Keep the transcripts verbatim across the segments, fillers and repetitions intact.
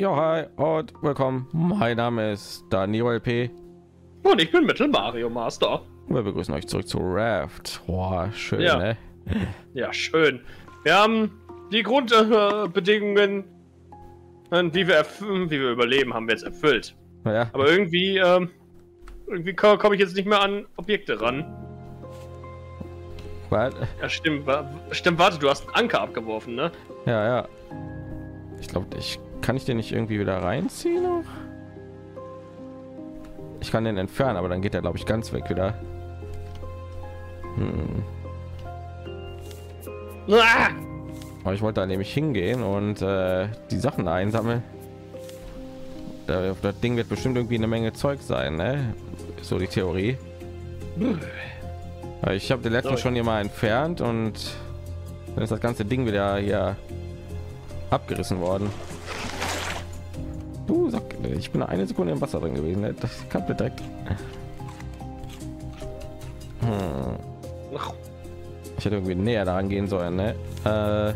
Jo, hi und willkommen. Mein Name ist Daniel P. und ich bin Mittel Mario Master. Wir begrüßen euch zurück zu Raft. Boah, schön, ja. Ne? Ja, schön. Wir haben die Grundbedingungen, die wir erfüllen, wie wir überleben, haben wir jetzt erfüllt. Ja. Aber irgendwie, ähm, irgendwie komme ich jetzt nicht mehr an Objekte ran. What? Ja, stimmt, wa stimmt. Warte, du hast einen Anker abgeworfen, ne? Ja, ja. Ich glaube, ich kann ich den nicht irgendwie wieder reinziehen. Auch? Ich kann den entfernen, aber dann geht er, glaube ich, ganz weg wieder. Hm. Ah! Aber ich wollte da nämlich hingehen und äh, die Sachen einsammeln. Das Ding wird bestimmt irgendwie eine Menge Zeug sein, ne? So die Theorie. Ich habe den letzten schon hier mal entfernt und dann ist das ganze Ding wieder hier abgerissen worden. Du sag, ich bin eine Sekunde im Wasser drin gewesen, ne? Das kann bedeckt. Hm. Ich hätte irgendwie näher daran gehen sollen, ne? Äh,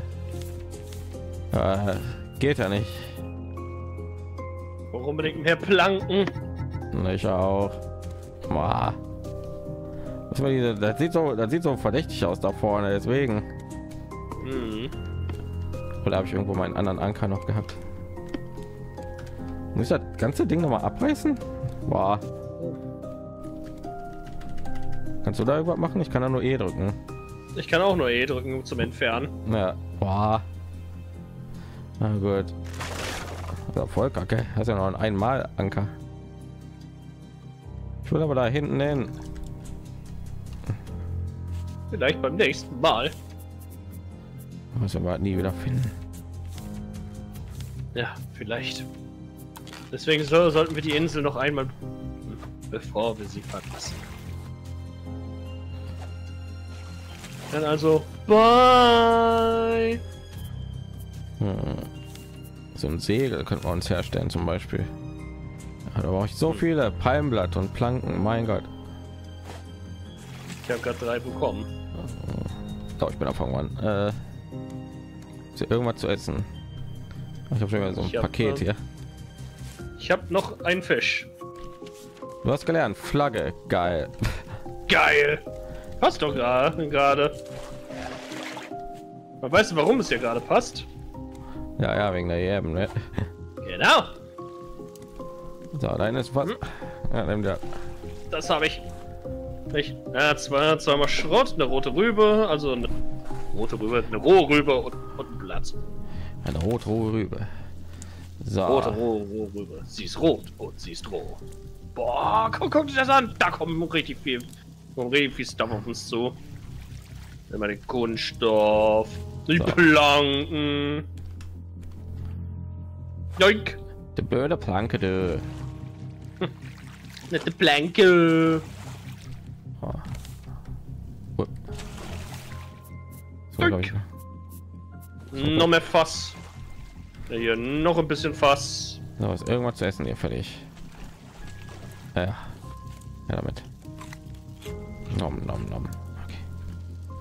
äh, geht ja nicht. Warum unbedingt mehr Planken? Ich auch. Boah. Das sieht so, das sieht so verdächtig aus da vorne, deswegen. Mhm. Oder habe ich irgendwo meinen anderen Anker noch gehabt? Muss ich das ganze Ding noch mal abreißen? Boah. Kannst du da irgendwas machen? Ich kann da nur E drücken. Ich kann auch nur E drücken, um zum Entfernen. Ja. Boah. Na gut. Voll kacke. Hast ja noch ein einmal Anker. Ich will aber da hinten hin. Vielleicht beim nächsten Mal. Muss aber halt nie wieder finden. Ja, vielleicht. Deswegen so, sollten wir die Insel noch einmal, bevor wir sie verlassen. Dann also bye. Hm. So ein Segel können wir uns herstellen zum Beispiel. Ja, da brauche ich so viele Palmblatt und Planken. Mein Gott, ich habe gerade drei bekommen. Oh, ich bin Anfang an. Äh, ist ja irgendwas zu essen. Ich habe schon mal so ein ich Paket hab, hier. Ich habe noch einen Fisch. Du hast gelernt, Flagge, geil, geil. Passt doch gerade. Man weiß, warum es hier gerade passt. Ja, ja, wegen der Jäben, ne? Genau. So, dein ist was? Hm. Ja, nimm da. Das habe ich. Ich ja, zwei, zweimal Schrott, eine rote Rübe, also eine rote Rübe, eine rohe Rübe und, und ein Blatt. Eine rote rohe Rübe. So. Rote rohe, rohe Rübe. Sie ist rot und sie ist roh. Boah, guck, guck dir das an. Da kommt richtig viel, kommt richtig viel Stuff auf uns zu. Immer den Kunststoff, die so. Planken. Joink. Die blöde Planke, du. Hm. Nicht die Planke. Oh. Oh. So, ich. Noch mehr Fass. Hier noch ein bisschen Fass. So, ist irgendwas zu essen hier fertig. Ja, ja damit. Nom, nom, nom. Okay.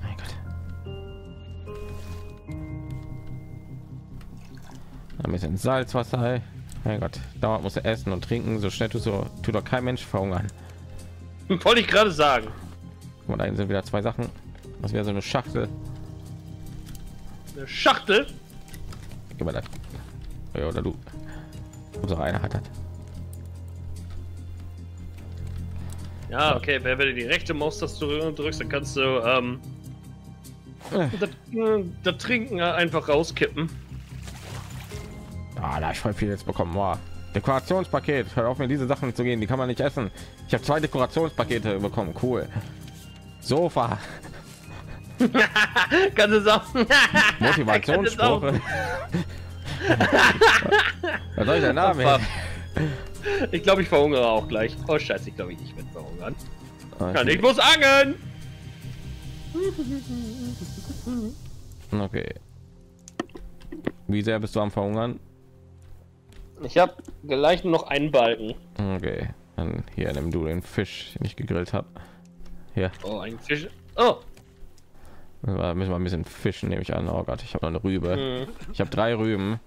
Mein Gott. Ein bisschen Salzwasser, ey. Mein Gott, dauernd muss er essen und trinken, so schnell du so tut doch kein Mensch verhungern. Wollte ich gerade sagen. Und da sind wieder zwei Sachen. Das wäre so eine Schachtel. Eine Schachtel? Gib mir das. Ja, oder du. Unser einer hat das. Ja, okay, wenn du die rechte Maustaste drückst, dann kannst du ähm, das, das Trinken einfach rauskippen. Ah, da ich voll viel jetzt bekommen war. Dekorationspaket, hört auf mir diese Sachen zu gehen, die kann man nicht essen. Ich habe zwei Dekorationspakete bekommen, cool. Sofa. Kannst du sagen? Motivationsspruch. Was soll ich der Name? Ich glaube, ich verhungere auch gleich. Oh scheiße, ich glaube, ich nicht mit verhungern. Okay. Kann ich muss angeln. Okay. Wie sehr bist du am Verhungern? Ich habe gleich nur noch einen Balken. Okay, dann hier nimm du den Fisch, den ich gegrillt habe. Hier. Oh, ein Fisch. Oh. Da müssen wir ein bisschen fischen, nehme ich an. Oh Gott, ich habe noch eine Rübe. Hm. Ich habe drei Rüben.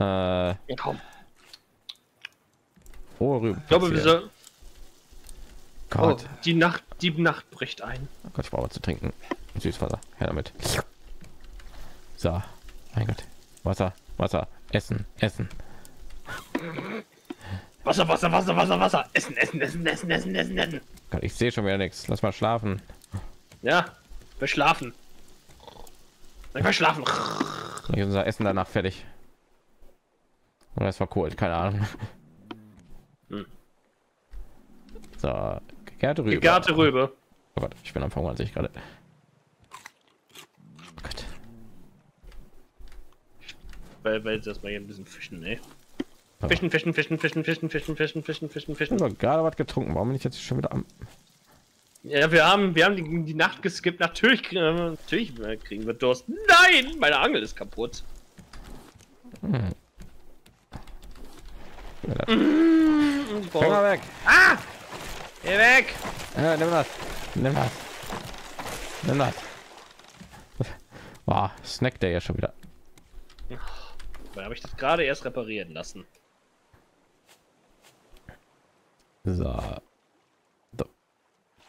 Äh. Ja, komm. Oh, rüber. Ich glaube, wir sollen. Oh, die Nacht, die Nacht bricht ein. Oh Gott, ich brauche was zu trinken. Süßwasser, her damit. So, mein Gott. Wasser, Wasser, Essen, Essen. Wasser, Wasser, Wasser, Wasser, Wasser. Essen, Essen, Essen, Essen, Essen, Essen, Essen. Gott, ich sehe schon wieder nichts. Lass mal schlafen. Ja, wir schlafen. Wir schlafen. Dann ist unser Essen danach fertig. Und das war cool, keine Ahnung. Hm. So, gegarte Rübe. Gegarte Rübe. Oh Gott, ich bin am Verhungern, sehe ich gerade. Oh Gott. Weil, weil das mal hier ein bisschen fischen, ey. Fischen, fischen, fischen, fischen, fischen, fischen, fischen, fischen, fischen, fischen. Ich habe gerade was getrunken. Warum bin ich jetzt schon wieder am? Ja, wir haben, wir haben die, die Nacht geskippt. Natürlich, natürlich kriegen wir Durst. Nein, meine Angel ist kaputt. Hm. Mmh, komm mal weg. Ah! Geh weg! Ja, nimm das! Nimm das! Nimm das! Wow, Snack der ja schon wieder. Da habe ich das gerade erst reparieren lassen. So. So.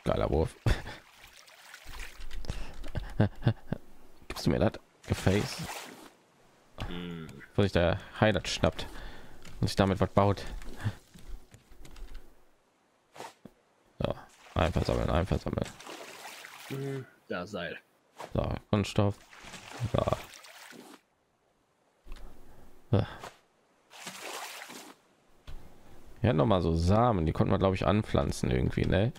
Geiler Wurf. Gibst du mir das? Gefäß? Mm. Wo sich der Highlight schnappt. Und sich damit was baut. So, einfach sammeln, einfach sammeln. Da Seil. So, Kunststoff. So. So. Ja, noch mal so Samen, die konnten wir glaube ich anpflanzen irgendwie, ne?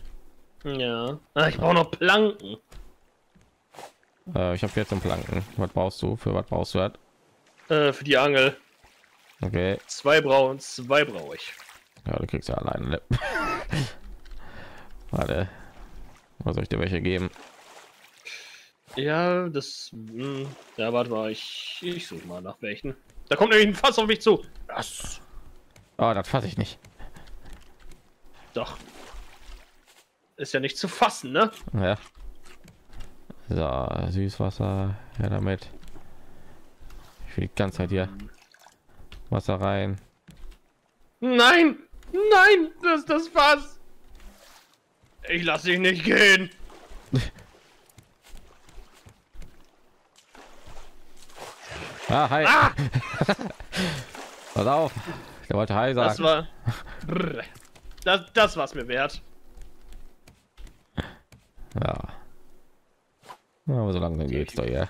Ja. Ah, ich brauche noch Planken. Äh, ich habe jetzt einen Planken. Was brauchst du? Für was brauchst du das? Äh, für die Angel. Okay. Zwei brauchen, zwei brauche ich. Ja, du kriegst ja alleine. Ne? Warte. Was soll ich dir welche geben? Ja, das. Mh, ja, warte mal, ich, ich suche mal nach welchen. Da kommt nämlich ein Fass auf mich zu. Das. Oh, das fasse ich nicht. Doch. Ist ja nicht zu fassen, ne? Ja. So, Süßwasser. Ja, damit. Ich will die ganze Zeit hier. Wasser rein. Nein, nein, das ist das Fass. Ich lasse dich nicht gehen. Ah, hi. Ah! Pass auf. Der wollte hi sagen. Das war das, das war's mir wert. Ja. Aber so langsam geht's doch, ja.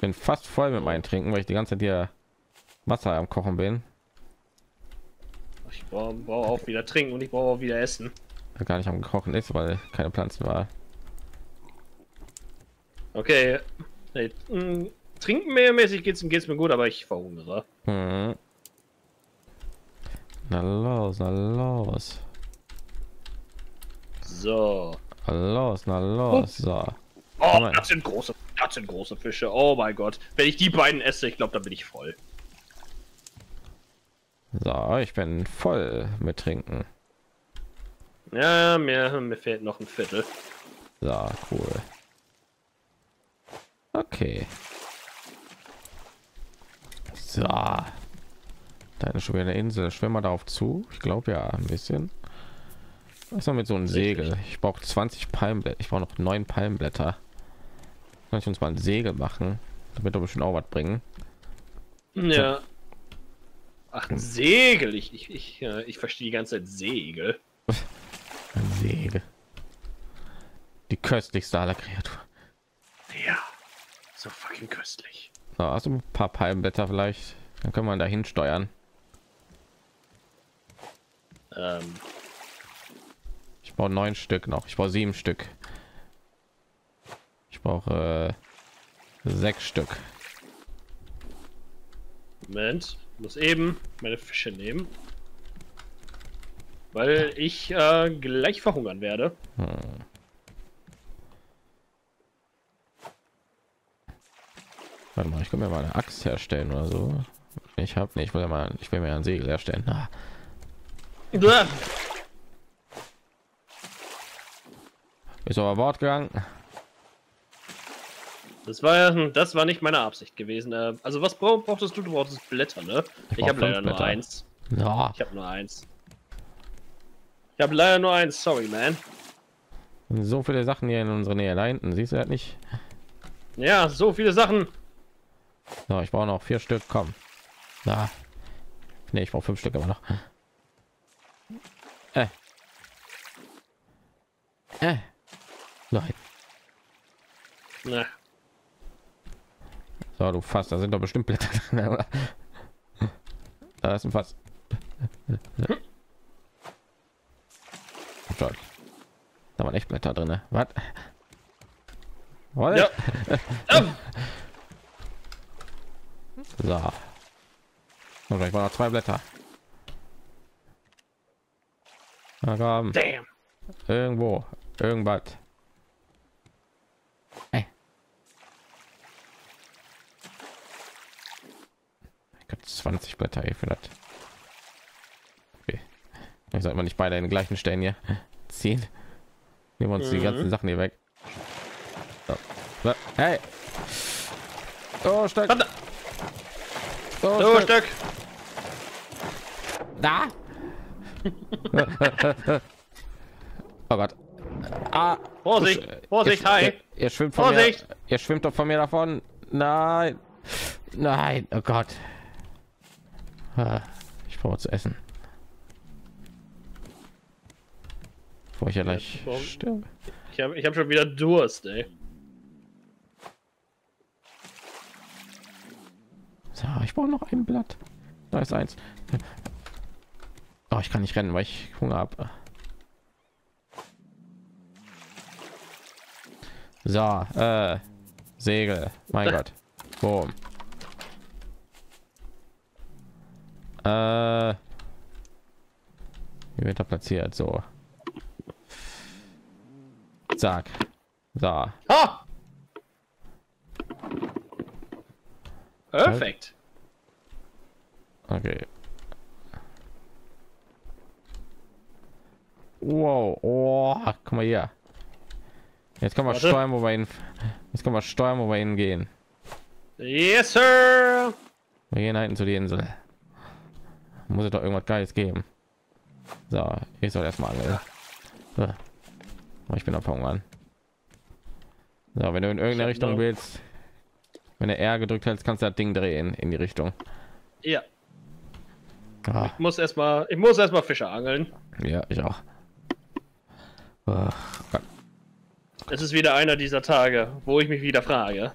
Bin fast voll mit meinen Trinken, weil ich die ganze Zeit hier Wasser am Kochen bin. Ich brauche brauch auch wieder trinken und ich brauche auch wieder essen. Gar nicht am Kochen ist, weil keine Pflanzen war. Okay. Hey, trinken mehrmäßig geht's, geht's mir gut, aber ich verhungere. Mhm. Na los, na los. So. Na los, na los. So. Oh, das sind große, das sind große Fische. Oh mein Gott. Wenn ich die beiden esse, ich glaube, dann bin ich voll. So, ich bin voll mit Trinken. Ja, mir, mir fehlt noch ein Viertel. So, cool. Okay. So. Da ist schon wieder eine Insel. Schwimmen wir darauf zu? Ich glaube ja, ein bisschen. Was noch mit so einem Segel? Ich brauche zwanzig Palmblätter. Ich brauche noch neun Palmblätter. Kann ich uns mal ein Segel machen? Damit wir bestimmt auch was bringen. Ja. Ach, ein Segel. Ich, ich, ich, ich verstehe die ganze Zeit Segel. Ein Segel. Die köstlichste aller Kreatur. Ja, so fucking köstlich. So, hast du ein paar Palmblätter vielleicht? Dann können wir dahin steuern. Ähm. Ich brauche neun Stück noch. Ich brauche sieben Stück. Ich brauche äh, sechs Stück. Moment, ich muss eben meine Fische nehmen, weil ich äh, gleich verhungern werde. Hm. Warte mal, ich kann mir mal eine Axt herstellen oder so. Ich habe nicht, ich will ja mal, ich will mir ein Segel herstellen. Ah. Ist aber Bord gegangen. Das war, das war nicht meine Absicht gewesen. Also was brauchtest du? Du brauchtest Blätter, ne? Ich, ich habe leider Blätter. nur eins. Ja. Ich habe nur eins. Ich habe leider nur eins, sorry, man. So viele Sachen hier in unserer Nähe. Da hinten siehst du halt nicht. Ja, so viele Sachen. So, ich brauche noch vier Stück, komm. Na. Nee, ich brauche fünf Stück aber noch. Äh. Äh. Nein. Na. So, du Fass, da sind doch bestimmt Blätter drin, oder? Da ist ein Fass. Hm. Da waren echt Blätter drin. Was? Ja. So. Und ich war noch zwei Blätter. Damn. Irgendwo. Irgendwas. Hey. Ich habe zwanzig Blätter hier für das. Okay. Ich sollte man nicht beide in den gleichen Stellen hier ziehen. Nehmen wir uns mhm. die ganzen Sachen hier weg. So. Hey. Oh, stark. So, so Stück. Da. Oh Gott. Ah, Vorsicht, du, Vorsicht, hi. Ihr schwimmt von Vorsicht. Mir. Ihr schwimmt doch von mir davon. Nein. Nein, oh Gott. Ich brauche zu essen. Bevor ich ja gleich sterbe. Ich habe ich hab schon wieder Durst, ey. So, ich brauche noch ein Blatt. Da ist eins. Oh, ich kann nicht rennen, weil ich Hunger habe. So, äh, Segel. Mein Gott. Boom. Äh, wie wird er platziert? So. Zack. So. Ah! Perfekt. Okay. Wow. Oh, guck mal hier. Jetzt kann man steuern, wo wir hin. Jetzt kann man steuern, wo wir hingehen. Yes, sir. Wir gehen halt zu der Insel. Muss es doch irgendwas Geiles geben. So, ich soll erstmal. So. Ich bin auf Hunger. So, wenn du in irgendeine Richtung willst. Wenn er R gedrückt hat, kannst du das Ding drehen in die Richtung. Ja. Ah. Ich muss erstmal, ich muss erstmal Fische angeln. Ja, ich auch. Oh, es ist wieder einer dieser Tage, wo ich mich wieder frage.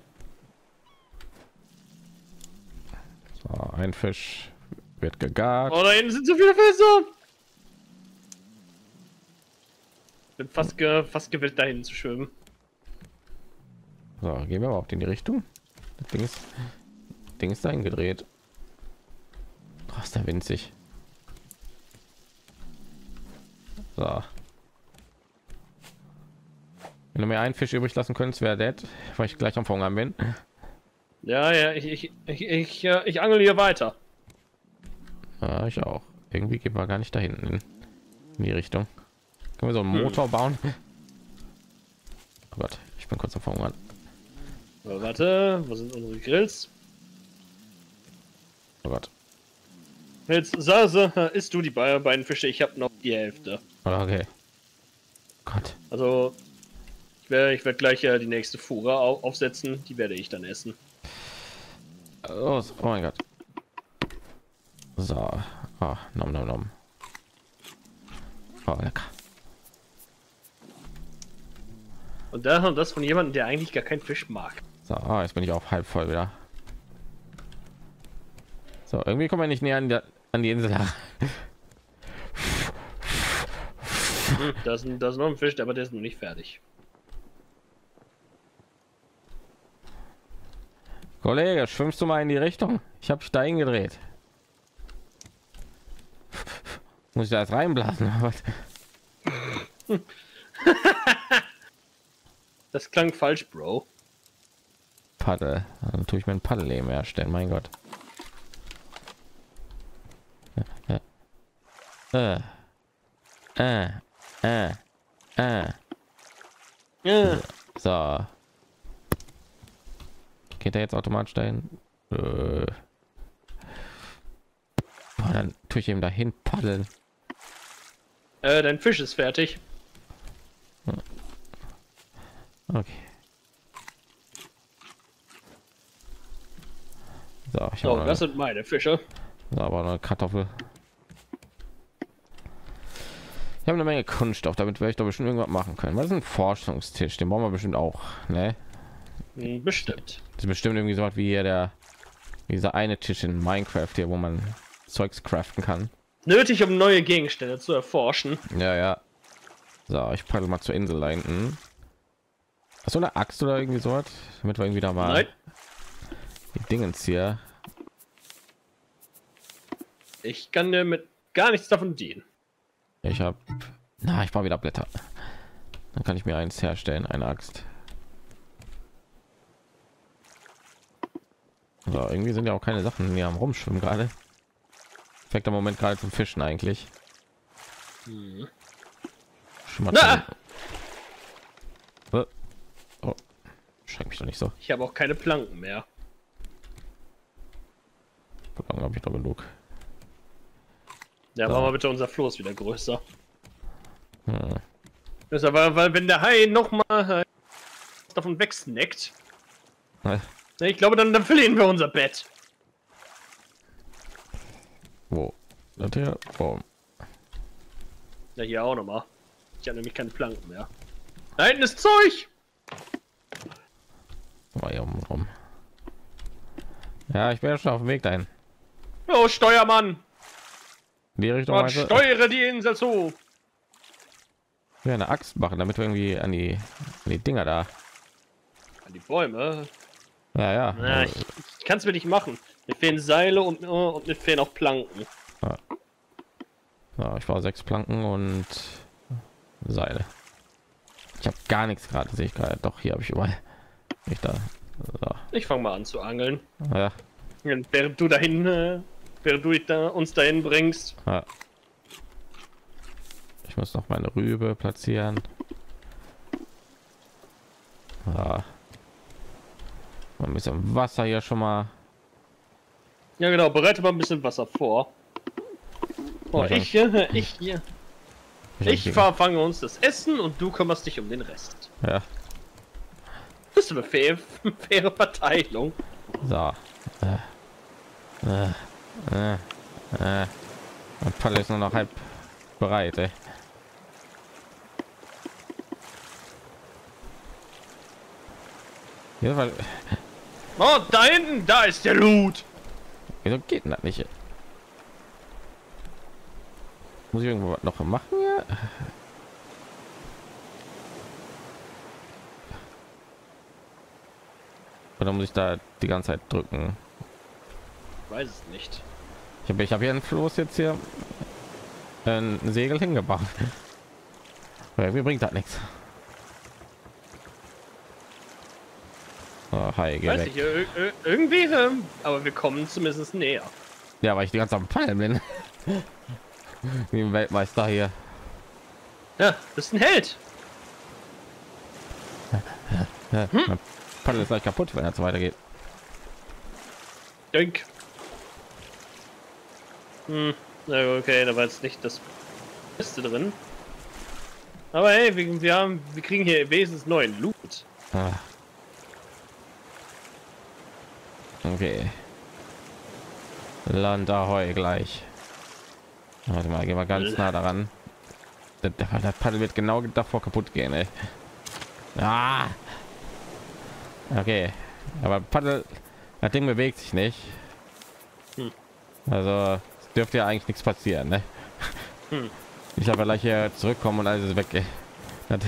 So, ein Fisch wird gegart. Oh, da hinten sind so viele Fische. Bin fast, ge fast gewillt, dahin zu schwimmen. So, gehen wir überhaupt in die Richtung? Das Ding ist, das Ding ist dahin gedreht. Oh, ist da winzig. So. Wenn du mir einen Fisch übrig lassen könntest, wäre das, weil ich gleich am Fang bin. Ja, ja, ich, ich, ich, ich, ich, ich angel hier weiter. Ja, ich auch. Irgendwie gehen wir gar nicht da hinten in die Richtung. Können wir so einen hm. Motor bauen? Oh Gott, ich bin kurz am Fang. Oh, warte, wo sind unsere Grills? Oh Gott. Jetzt isst du die beiden Fische, ich habe noch die Hälfte. Okay. Gott. Also, ich werde ich werd gleich äh, die nächste Fuhre au aufsetzen, die werde ich dann essen. Oh, oh mein Gott. So, oh, nom nom nom. Oh, lecker. Und da haben das von jemandem, der eigentlich gar keinen Fisch mag. So, ah, jetzt bin ich auch halb voll wieder. So, irgendwie kommen wir nicht näher an, der, an die Insel. Das ist, das ist noch ein Fisch, aber der ist noch nicht fertig. Kollege, schwimmst du mal in die Richtung? Ich habe dich dahin gedreht. Muss ich da jetzt reinblasen? Das klang falsch, Bro. Paddel. Dann tue ich mein Paddelleben herstellen, mein Gott. Äh. Äh. Äh. Äh. Äh. So. Geht er jetzt automatisch dahin? Äh. Boah, dann tue ich ihm dahin paddeln. Äh, dein Fisch ist fertig. Okay. So, ich so das eine... sind meine Fische. So, aber eine Kartoffel. Ich habe eine Menge Kunststoff, damit werde ich doch bestimmt irgendwas machen können. Was ist ein Forschungstisch? Den brauchen wir bestimmt auch, ne? Bestimmt. Das ist bestimmt irgendwie so was wie hier der dieser eine Tisch in Minecraft hier, wo man Zeugs craften kann. Nötig, um neue Gegenstände zu erforschen. Ja, ja. So, ich paddel mal zur Insel hinten. Hast du eine Axt oder irgendwie so was? Damit wir irgendwie da mal... Nein. Die Dingens hier. Ich kann dir mit gar nichts davon dienen. Ich habe... Na, ich brauche wieder Blätter. Dann kann ich mir eins herstellen, eine Axt. So, irgendwie sind ja auch keine Sachen mehr am Rumschwimmen gerade. Fängt der Moment gerade zum Fischen eigentlich. Hm. Na! Oh. Oh. Schreck mich doch nicht so. Ich habe auch keine Planken mehr. Planken habe ich doch genug. Ja, so. Machen wir bitte unser Floß wieder größer. Hm. Das ist aber, weil wenn der Hai noch mal davon wegsnackt. Hm. Ich glaube, dann, dann verlieren wir unser Bett. Wo? Das hier? Oh. Ja, hier auch noch mal. Ich habe nämlich keine Planken mehr. Da hinten ist Zeug. War hier oben rum. Ja, ich bin ja schon auf dem Weg dahin. Oh, Steuermann. Die Richtung. Man, steuere die Insel zu. Wir eine Axt machen, damit wir irgendwie an die, an die Dinger da. An die Bäume. Ja, ja. Na, ich ich kann es mir nicht machen. Mir fehlen Seile und, und mir fehlen auch Planken. Ja. Ja, ich brauche sechs Planken und Seile. Ich habe gar nichts gerade, sehe ich gerade. Doch, hier habe ich überall. Nicht da. So. Ich fange mal an zu angeln. Ja. Während du dahin, äh, während du dich da, uns dahin bringst. Ja. Ich muss noch meine Rübe platzieren. Ja. Ein bisschen Wasser hier schon mal. Ja genau, bereite mal ein bisschen Wasser vor. Oh, ich, äh, ich hier. Ich, ich fange uns das Essen und du kümmerst dich um den Rest. Ja. Das ist eine faire, faire Verteilung. So. Äh, äh, äh, äh. Mein Paddel ist nur noch halb bereit, ey. Ja, weil... Oh, da hinten, da ist der Loot. Wieso geht denn das nicht? Muss ich irgendwo noch machen? Ja? Oder muss ich da die ganze Zeit drücken? Ich weiß es nicht. Ich habe ich hab hier ein Floß jetzt hier ein Segel hingebaut. Irgendwie bringt das nichts. Oh, hi, weiß ich, irgendwie, aber wir kommen zumindest näher. Ja, weil ich die ganze Zeit am Pfeil bin. Wie ein Weltmeister hier. Ja, bist ein Held. Ja, hm? Mein Paddel ist gleich kaputt, wenn er so weitergeht. Denk. Hm, okay, da war jetzt nicht das Beste drin. Aber hey, wir, wir haben, wir kriegen hier wesentlich neuen Loot. Ah. Okay. Land ahoi gleich. Warte mal, gehen wir ganz nah daran. Das, das Paddel wird genau davor kaputt gehen, ey. Ah. Okay. Aber Paddel, das Ding bewegt sich nicht. Also dürfte ja eigentlich nichts passieren, ne? Ich habe gleich hier zurückkommen und alles ist weg, ey. Das,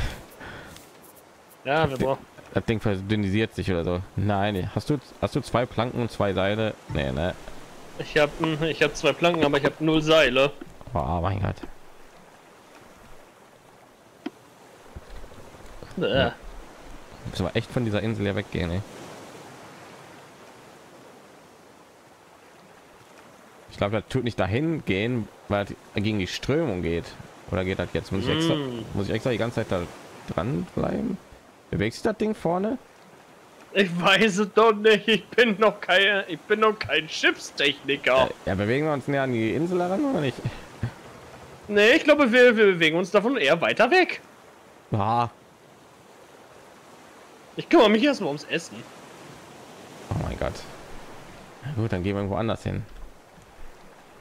ja, wir brauchen. Das Ding verdünnisiert sich oder so. Nein, hast du hast du zwei Planken und zwei Seile? Nee, ne? Ich habe ich habe zwei Planken, aber ich habe null Seile. Oh mein Gott. Ja. Müssen wir echt von dieser Insel hier weggehen, ey. Ich glaube, das tut nicht dahin gehen, weil gegen die Strömung geht. Oder geht das jetzt? Muss ich extra, muss ich extra die ganze Zeit da dran bleiben? Bewegt sich das Ding vorne? Ich weiß es doch nicht, ich bin noch kein, ich bin noch kein Schiffstechniker. Ja, bewegen wir uns näher an die Insel heran, oder nicht? Nee, ich glaube, wir, wir bewegen uns davon eher weiter weg. Ah. Ich kümmere mich erstmal ums Essen. Oh mein Gott. Na gut, dann gehen wir irgendwo anders hin.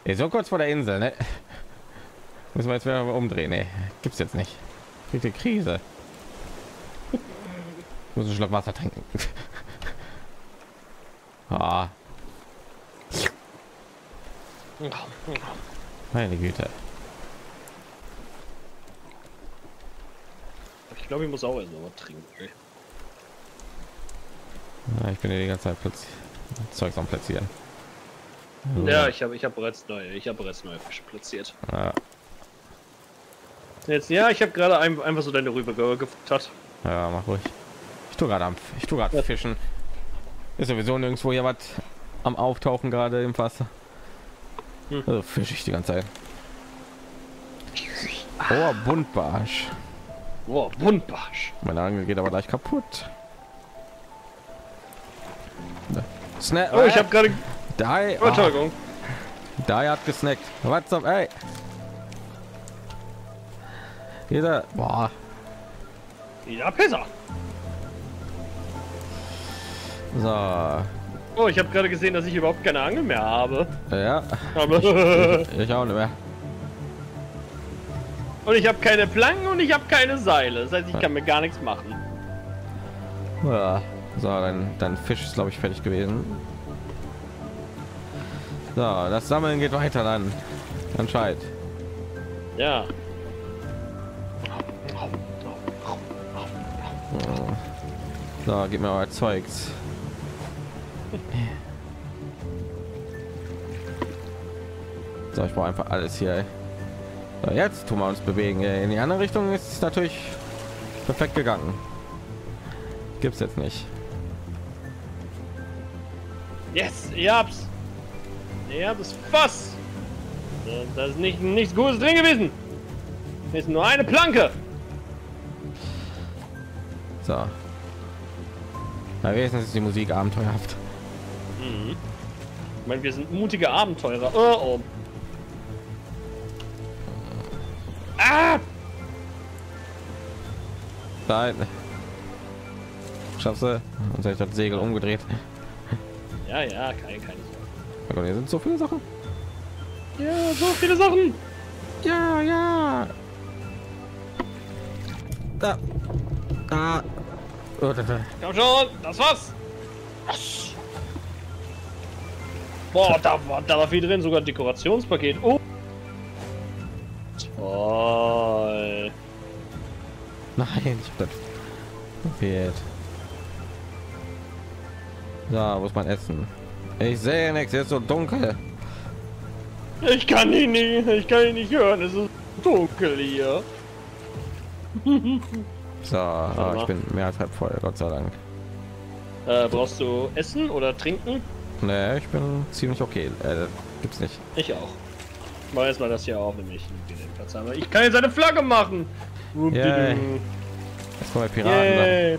Ey, so kurz vor der Insel, ne? Müssen wir jetzt wieder umdrehen, ne? Gibt's jetzt nicht. Kriegt die Krise. Ich muss einen Schluck Wasser trinken. Ah. Meine Güte. Ich glaube, ich muss auch erst noch was trinken. Ey. Ja, ich bin ja die ganze Zeit Zeugs am Platzieren. So. Ja, ich habe ich habe bereits neue, ich habe bereits neue Fische platziert. Ja, Jetzt, ja ich habe gerade ein, einfach so deine Rübe gefuttert. Ja, mach ruhig. Ich tue gerade am, ich tue gerade ja. Fischen. Ist sowieso nirgendwo hier was am Auftauchen gerade im Wasser. Hm. Also fische ich die ganze Zeit. Oh, Buntbarsch. Oh, Buntbarsch. Meine Angel geht aber gleich kaputt. Sna oh, ich habe gerade... Dai, oh, Entschuldigung. Dai hat gesnackt. What's up, ey? Jeder... Boah. Jeder Pisser. So. Oh, ich habe gerade gesehen, dass ich überhaupt keine Angel mehr habe. Ja. Aber ich, ich auch nicht mehr. Und ich habe keine Planken und ich habe keine Seile. Das heißt, ich kann mir gar nichts machen. Ja. So, dann, dann Fisch ist, glaube ich, fertig gewesen. So, das Sammeln geht weiter dann. Anscheinend. Ja. So, gib mir mal Zeugs. So, ich brauche einfach alles hier. So, jetzt tun wir uns bewegen. In die andere Richtung ist es natürlich perfekt gegangen. Gibt's jetzt nicht. Yes, ich hab's. Ich hab's fast. Das ist nicht nichts Gutes drin gewesen. Ist nur eine Planke. So. Na, wenigstens ist die Musik abenteuerhaft. Mhm. Ich meine, wir sind mutige Abenteurer. Oh, oh. Ah! Nein. Schaffst du? Und ich das Segel umgedreht. Ja, ja, keine, keine Sorge. Aber hier sind so viele Sachen. Ja, so viele Sachen. Ja, ja. Da. Da. Oh, da, da. Komm schon, das war's. Boah, da war, da war viel drin, sogar ein Dekorationspaket. Oh. Toll. Nein, ich hab das fehlt. Da muss man essen. Ich sehe nichts, jetzt so dunkel. Ich kann ihn nicht, ich kann ihn nicht hören. Es ist dunkel hier. So, ah, ich bin mehr als halb voll, Gott sei Dank. Äh, brauchst du Essen oder Trinken? Nee, ich bin ziemlich okay. Äh, gibt's nicht. Ich auch. Ich mach erstmal das hier auch, nämlich Platz haben. Ich kann jetzt eine Flagge machen. Yeah. Jetzt kommen wir Piraten. Yeah.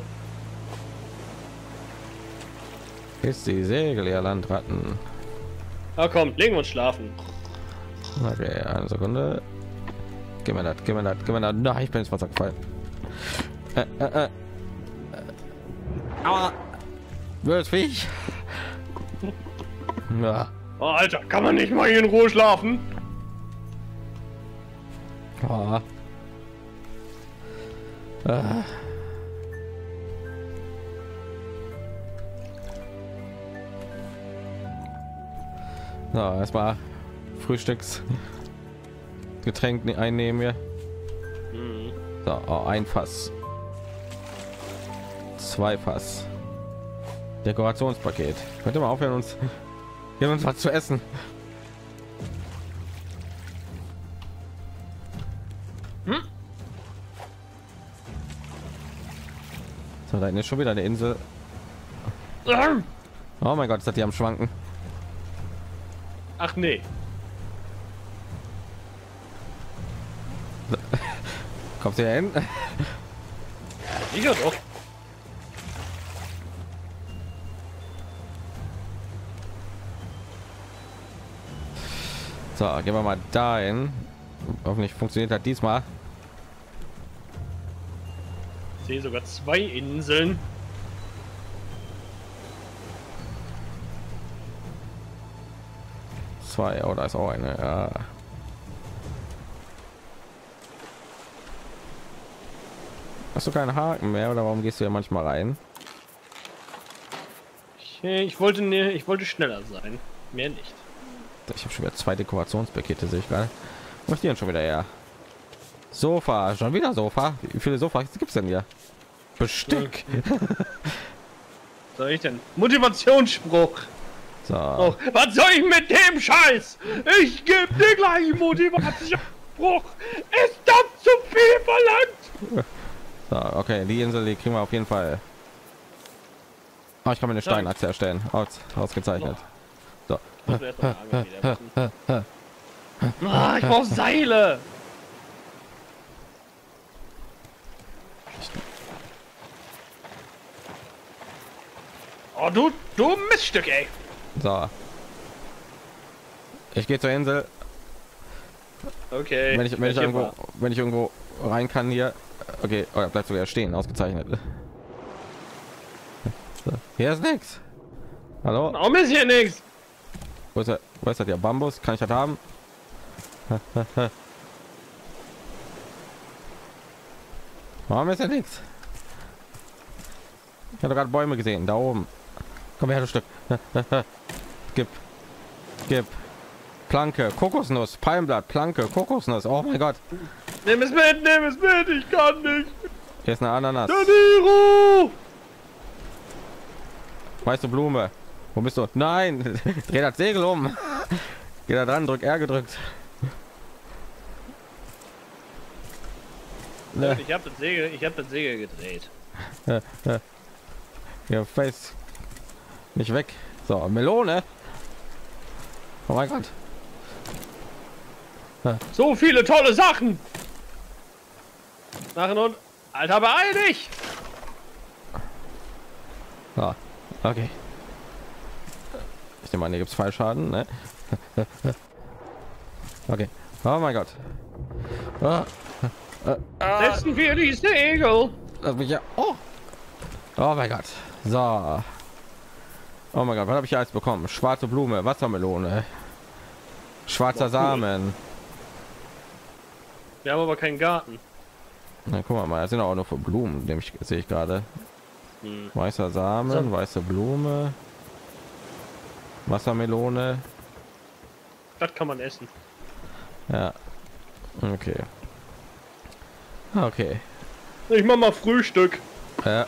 Ist die Segel, ihr Landratten. Ah, komm, legen wir uns schlafen. Okay, eine Sekunde. Gib mir das, gib mir das, gib mir das. Nein, ich bin ins Wasser gefallen. Äh, äh, äh. Aua. Wirklich? Ja. Oh, Alter, kann man nicht mal hier in Ruhe schlafen? Oh. Ah. So, erstmal Frühstücksgetränk einnehmen wir. Mhm. So, oh, ein Fass. Zwei Fass. Dekorationspaket. Könnte mal aufhören, uns hier uns was zu essen. Hm? So, da ist schon wieder eine Insel. Oh mein Gott, ist das die am Schwanken? Ach nee. Kommt ihr hin? Ich doch. So, gehen wir mal dahin. Hoffentlich funktioniert das diesmal. Ich sehe sogar zwei Inseln. Zwei, oh, da ist auch eine. Ja. Hast du keinen Haken mehr oder warum gehst du ja manchmal rein? Ich, ich wollte ne, ich wollte schneller sein, mehr nicht. Ich habe schon wieder zwei Dekorationspakete, sehe ich gerade. Wo ist die denn schon wieder her? Sofa, schon wieder Sofa. Wie viele Sofas gibt es denn hier? Bestück. Soll ich denn? Motivationsspruch. So. Oh, was soll ich mit dem Scheiß? Ich gebe dir gleich Motivationsspruch. Ist das zu viel verlangt? So, okay, die Insel, die kriegen wir auf jeden Fall. Oh, ich kann mir eine Steinachse erstellen. Aus, ausgezeichnet. So. Oh, ich brauche Seile. Oh, du, du Miststück, ey. So. Ich gehe zur Insel. Okay. Wenn ich, wenn ich, ich irgendwo, wenn ich irgendwo rein kann hier. Okay, oder bleibst du ja stehen, ausgezeichnet. So. Hier ist nichts. Hallo? Warum ist hier nichts? Wo ist er? Wo ist das hier? Bambus? Kann ich das haben? Warum ist ja nichts? Ich habe gerade Bäume gesehen, da oben. Komm her, du Stück. Gib. Gib. Planke, Kokosnuss, Palmblatt, Planke, Kokosnuss. Oh mein Gott. Nimm es mit, nimm es mit, ich kann nicht. Hier ist eine Ananas. Danilo! Weißt du, Blume. Wo bist du? Nein. Dreh das Segel um. Geh da dran, drück R gedrückt. Ne. Ich habe das Segel, ich habe das Segel gedreht. Ja, Face. Nicht weg. So, Melone. Oh mein Gott. So viele tolle Sachen. Machen und Alter, beeil dich. Ah, okay. Ich nehme an, hier gibt's Fallschaden, ne? Okay. Oh mein Gott. Ah. Ah. Setzen wir die Segel. Das bin ich ja. Oh. Oh mein Gott. So. Oh mein Gott, was habe ich alles bekommen? Schwarze Blume, Wassermelone, schwarzer Boah, Samen. Cool. Wir haben aber keinen Garten. Na, guck mal, das sind auch nur für Blumen, nämlich sehe ich gerade. Hm. Weißer Samen, so. Weiße Blume, Wassermelone. Das kann man essen. Ja. Okay. Okay. Ich mach mal Frühstück. Ja.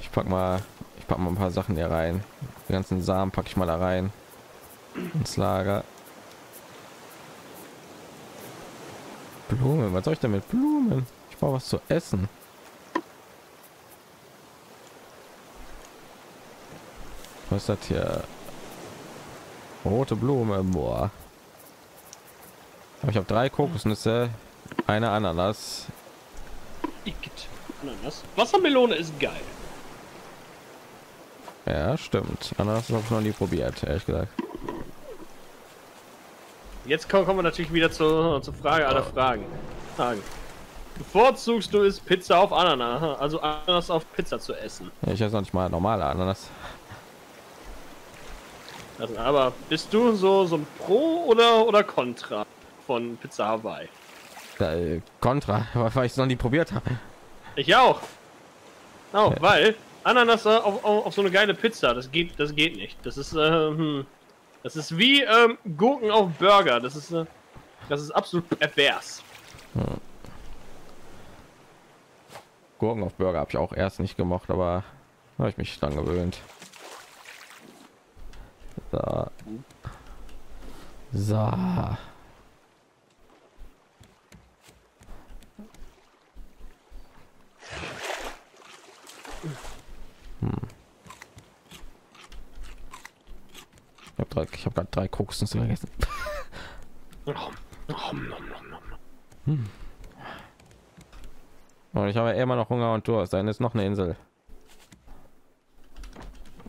Ich pack mal. Ich packe mal ein paar Sachen hier rein. Die ganzen Samen packe ich mal da rein ins Lager. Blumen, was soll ich damit? Blumen. Ich brauche was zu essen. Was ist das hier? Rote Blume. Boah. Ich habe drei Kokosnüsse, eine Ananas. Ananas. Wassermelone ist geil. Ja, stimmt. Ananas habe ich noch nie probiert, ehrlich gesagt. Jetzt kommen wir natürlich wieder zur, zur Frage aller Fragen. Fragen. Bevorzugst du es, Pizza auf Ananas, also Ananas auf Pizza zu essen? Ich esse noch nicht mal normale Ananas. Also, aber bist du so so ein Pro oder oder Contra von Pizza Hawaii? Äh, Contra, weil ich es noch nie probiert habe. Ich auch. Auch, ja. Weil Ananas auf, auf, auf so eine geile Pizza, das geht, das geht nicht. Das ist, ähm, das ist wie ähm, Gurken auf Burger. Das ist, äh, das ist absolut pervers. Hm. Gurken auf Burger habe ich auch erst nicht gemocht, aber habe ich mich dran gewöhnt. So. So. Ich habe gerade drei Kokosnüsse gegessen. Hm. Und ich habe immer noch Hunger und Durst. Dann ist noch eine Insel.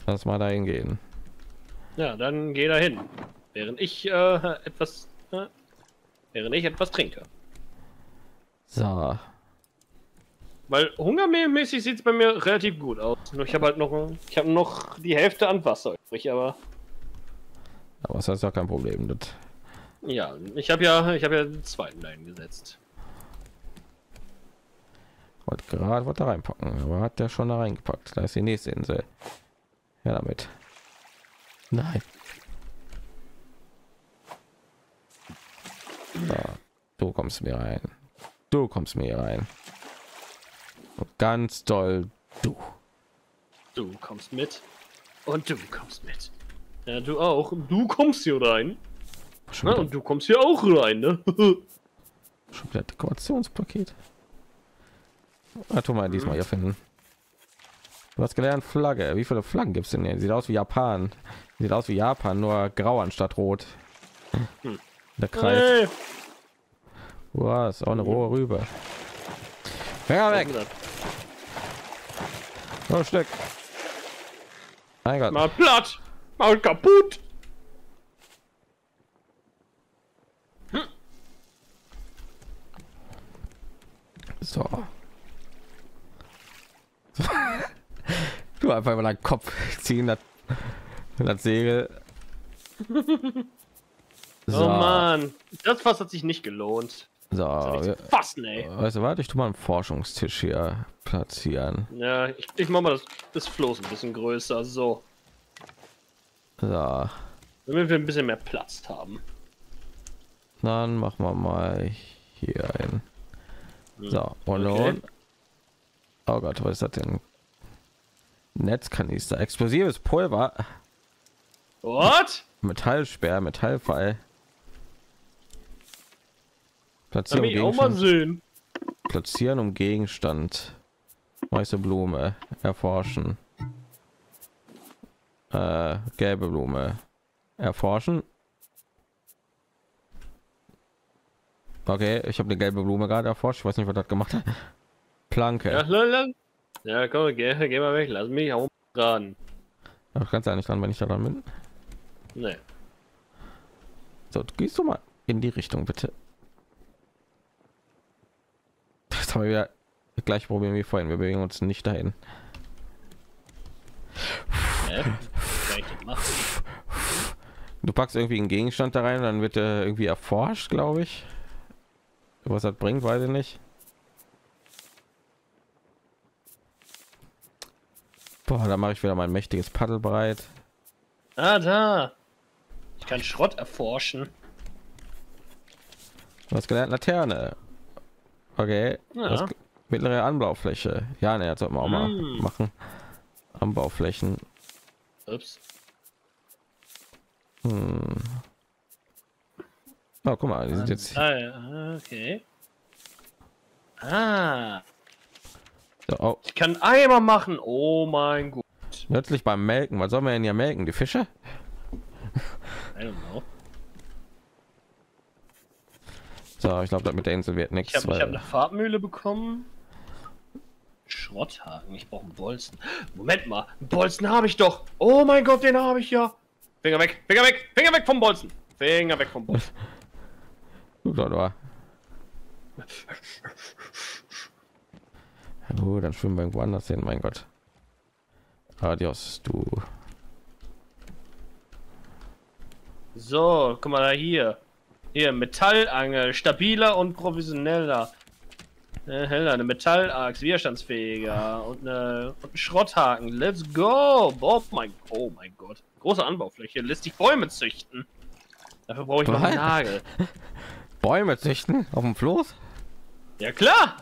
Lass mal dahin gehen. Ja, dann geh dahin. Während ich äh, etwas... Äh, während ich etwas trinke. So. Weil hungermäßig sieht es bei mir relativ gut aus. Nur ich habe halt noch... Ich habe noch die Hälfte an Wasser übrig, aber... Aber es ist ja kein Problem. Das... Ja, ich habe ja... Ich habe ja den zweiten da hingesetzt. Wollte gerade was da reinpacken, aber hat der schon da reingepackt. Da ist die nächste Insel. Ja, damit. Nein. Ja, du kommst mir rein. Du kommst mir rein. Und ganz toll. Du. Du kommst mit. Und du kommst mit. Ja, du auch. Und du kommst hier rein. Schon ja, und du kommst hier auch rein, ne? Schon wieder Dekorationspaket. Ah, tu mal diesmal hier finden. Du hast gelernt, Flagge. Wie viele Flaggen gibt es denn hier? Sieht aus wie Japan. Sieht aus wie Japan, nur grau anstatt rot. Hm. Der Kreis. Hey. Wow, ist auch eine rohe Rübe. Finger weg. Noch ein Stück. Mein Gott. Mal platt. Mal kaputt. Hm. So. Du einfach über deinen Kopf ziehen, das, das Segel. So. Oh man, das Fass hat sich nicht gelohnt. So, ja fast, ne? Weißt du, warte, ich tu mal einen Forschungstisch hier platzieren. Ja, ich, ich mache mal das, das Floß ein bisschen größer, so. So. Damit wir ein bisschen mehr Platz haben. Dann machen wir mal hier ein. So, und okay. Oh Gott, was ist das denn? Netzkanister, explosives Pulver. What? Metallsperr, Metallpfeil. Platzieren um Gegenstand. Auch mal sehen. Platzieren um Gegenstand. Weiße Blume. Erforschen. Äh, gelbe Blume. Erforschen. Okay, ich habe eine gelbe Blume gerade erforscht. Ich weiß nicht, was das gemacht hat. Planke. Ja, lala. Ja, komm, geh, geh mal weg. Lass mich auch ran. Ach, kannst du ja nicht ran, wenn ich da dran bin. Nee. So, gehst du mal in die Richtung, bitte. Das haben wir ja gleich Problem wie vorhin. Wir bewegen uns nicht dahin. Äh, du packst irgendwie einen Gegenstand da rein, dann wird er irgendwie erforscht, glaube ich. Was das bringt, weiß ich nicht. Boah, da mache ich wieder mein mächtiges Paddel bereit. Ah, da. Ich kann Schrott erforschen. Du hast gelernt, Laterne. Okay. Ja. Mittlere Anbaufläche. Ja, ne, das sollten wir auch mal mm. machen. Anbauflächen. Ups. Hm. Oh, guck mal, die sind jetzt... Ah, ja. Okay. Ah. So, oh. Ich kann Eimer machen. Oh mein Gott. Plötzlich beim Melken. Was soll man denn ja melken? Die Fische? I don't know. So, ich glaube, mit der Insel wird nichts. Ich habe hab eine Farbmühle bekommen. Schrotthaken. Ich brauche einen Bolzen. Moment mal, einen Bolzen habe ich doch. Oh mein Gott, den habe ich ja. Finger weg, Finger weg, Finger weg vom Bolzen. Finger weg vom Bolzen. Gut, oder? Oh, dann schwimmen wir irgendwo anders hin. Mein Gott. Adios, du. So, guck mal da hier. Hier, Metallangel, stabiler und provisioneller. Äh, heller, eine Metallachs, widerstandsfähiger und, eine, und ein Schrotthaken. Let's go! Oh mein, oh mein Gott. Große Anbaufläche, lässt sich Bäume züchten. Dafür brauche ich noch einen Nagel. Bäume züchten? Auf dem Floß? Ja klar!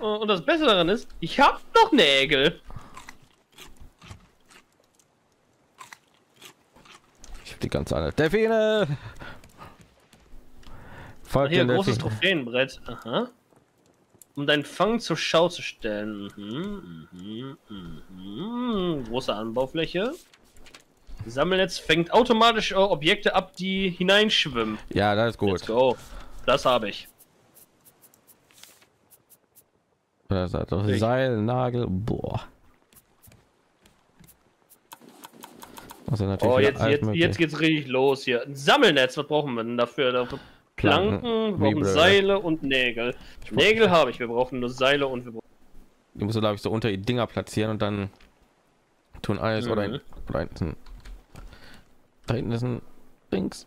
Oh, und das Beste daran ist, ich habe noch Nägel. Die ganze andere Delfine. Folgt hier ein großes Trophäenbrett, aha. Um deinen Fang zur Schau zu stellen. Mhm, mhm, mhm. Große Anbaufläche. Sammelnetz fängt automatisch Objekte ab, die hineinschwimmen. Ja, das ist gut. Das habe ich. Das hat doch Seil, Nagel, boah. Also natürlich oh, jetzt, jetzt, jetzt geht's richtig los hier. Ein Sammelnetz, was brauchen wir denn dafür? dafür Planken, Planken, wir brauchen Seile und Nägel. Ich Nägel habe ich, wir brauchen nur Seile und wir brauchen... Die musst du, glaube ich, so unter die Dinger platzieren und dann tun alles. Mhm. Oder, ein, oder ein, da hinten ist ein Dings.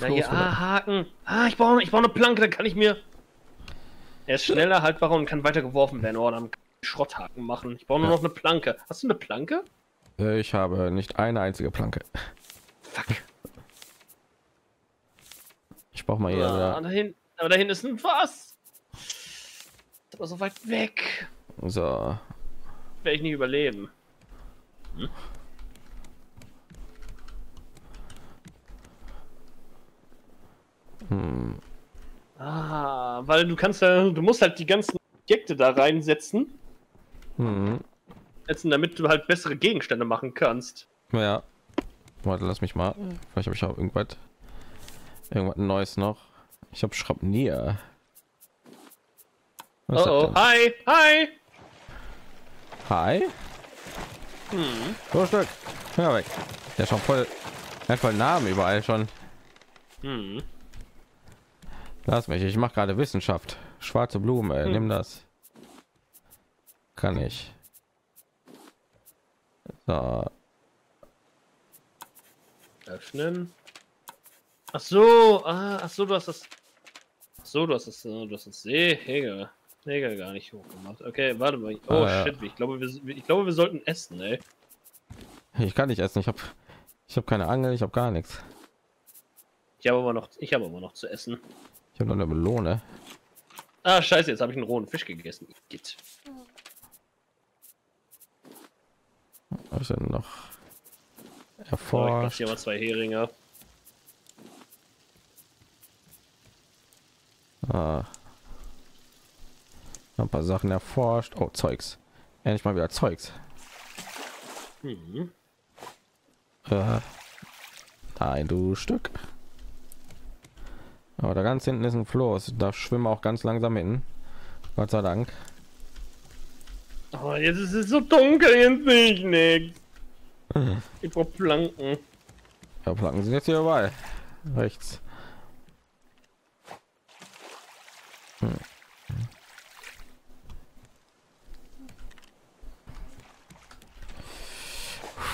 Ja, hier, ah, Haken. Ah, ich brauche ich brauche eine Planke, dann kann ich mir... Er ist schneller, haltbarer und kann weiter geworfen werden. Oh, dann kann ich Schrotthaken machen. Ich brauche nur ja. noch eine Planke. Hast du eine Planke? Ich habe nicht eine einzige Planke. Fuck. Ich brauche mal hier. Ah, da hinten, aber da hinten ist ein Fass. Ist aber so weit weg. So. Werde ich nicht überleben. Hm? Hm. Ah, weil du kannst ja, du musst halt die ganzen Objekte da reinsetzen. Hm. Damit du halt bessere Gegenstände machen kannst. Ja. Warte, lass mich mal. Vielleicht habe ich auch irgendwas, irgendwas Neues noch. Ich habe Schrapnier. Oh, oh. Hi, hi, hi. Hm. So Stück. Ja, weg. Der schon voll, ja, voll Namen überall schon. Hm. Lass mich. Ich mache gerade Wissenschaft. Schwarze Blumen. Ey. Hm. Nimm das. Kann ich. So. Öffnen. Ach so, ah, ach so, du hast das. Ach so, du hast das, du hast das Segel gar nicht hochgemacht. Okay, warte mal. Oh ah, shit, ja. ich glaube, wir, ich glaube, wir sollten essen. Ey. Ich kann nicht essen. Ich habe, ich habe keine Angel. Ich habe gar nichts. Ich habe aber noch, ich habe aber noch zu essen. Ich habe noch eine Melone. Ah scheiße, jetzt habe ich einen rohen Fisch gegessen. Geht. Was denn noch erforscht? Oh, ich habe zwei Heringe. Ah. Ein paar Sachen erforscht. Oh, Zeugs. Endlich mal wieder Zeugs. Mhm. Ah. Nein, du Stück. Aber da ganz hinten ist ein Floß. Da schwimmen auch ganz langsam hin. Gott sei Dank. Oh, jetzt ist es so dunkel, jetzt sehe ich nichts. Ich brauche Planken. Ja, Planken sind jetzt hier überall. Rechts. Hm.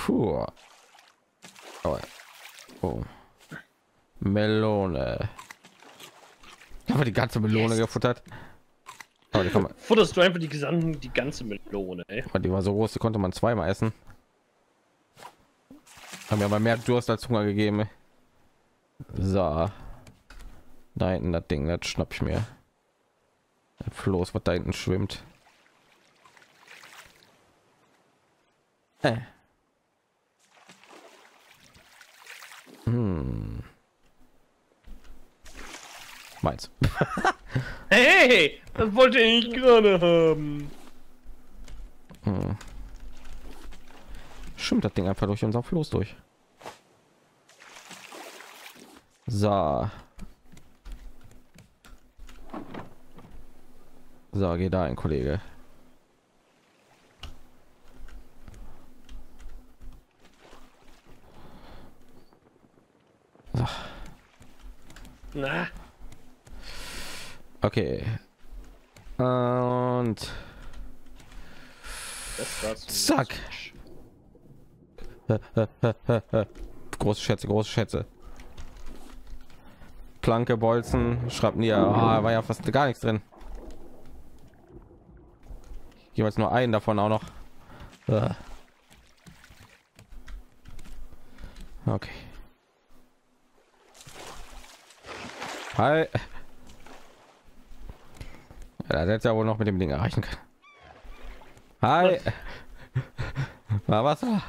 Puh. Oh. Oh. Melone. Aber die ganze Melone yes. gefuttert. Aber die kann man... Futterst du einfach die gesamten, die ganze Melone, ey. Die war so groß, die konnte man zweimal essen. Haben mir aber mehr Durst als Hunger gegeben. Ey. So. Da hinten das Ding, das schnapp ich mir. Das Floß, was da hinten schwimmt. Äh. Hm. Meins. Hey, das wollte ich gerade haben. Hm. Schwimmt das Ding einfach durch unser Floß durch. So. So, geh da ein Kollege. So. Na. Okay. Und zack. Große Schätze, große Schätze. Planke, Bolzen, Schrapnier. Ah, war ja fast gar nichts drin. Jeweils nur einen davon auch noch. Okay. Hi. Da hätte ja wohl noch mit dem Ding erreichen können. Hi. War Wasser.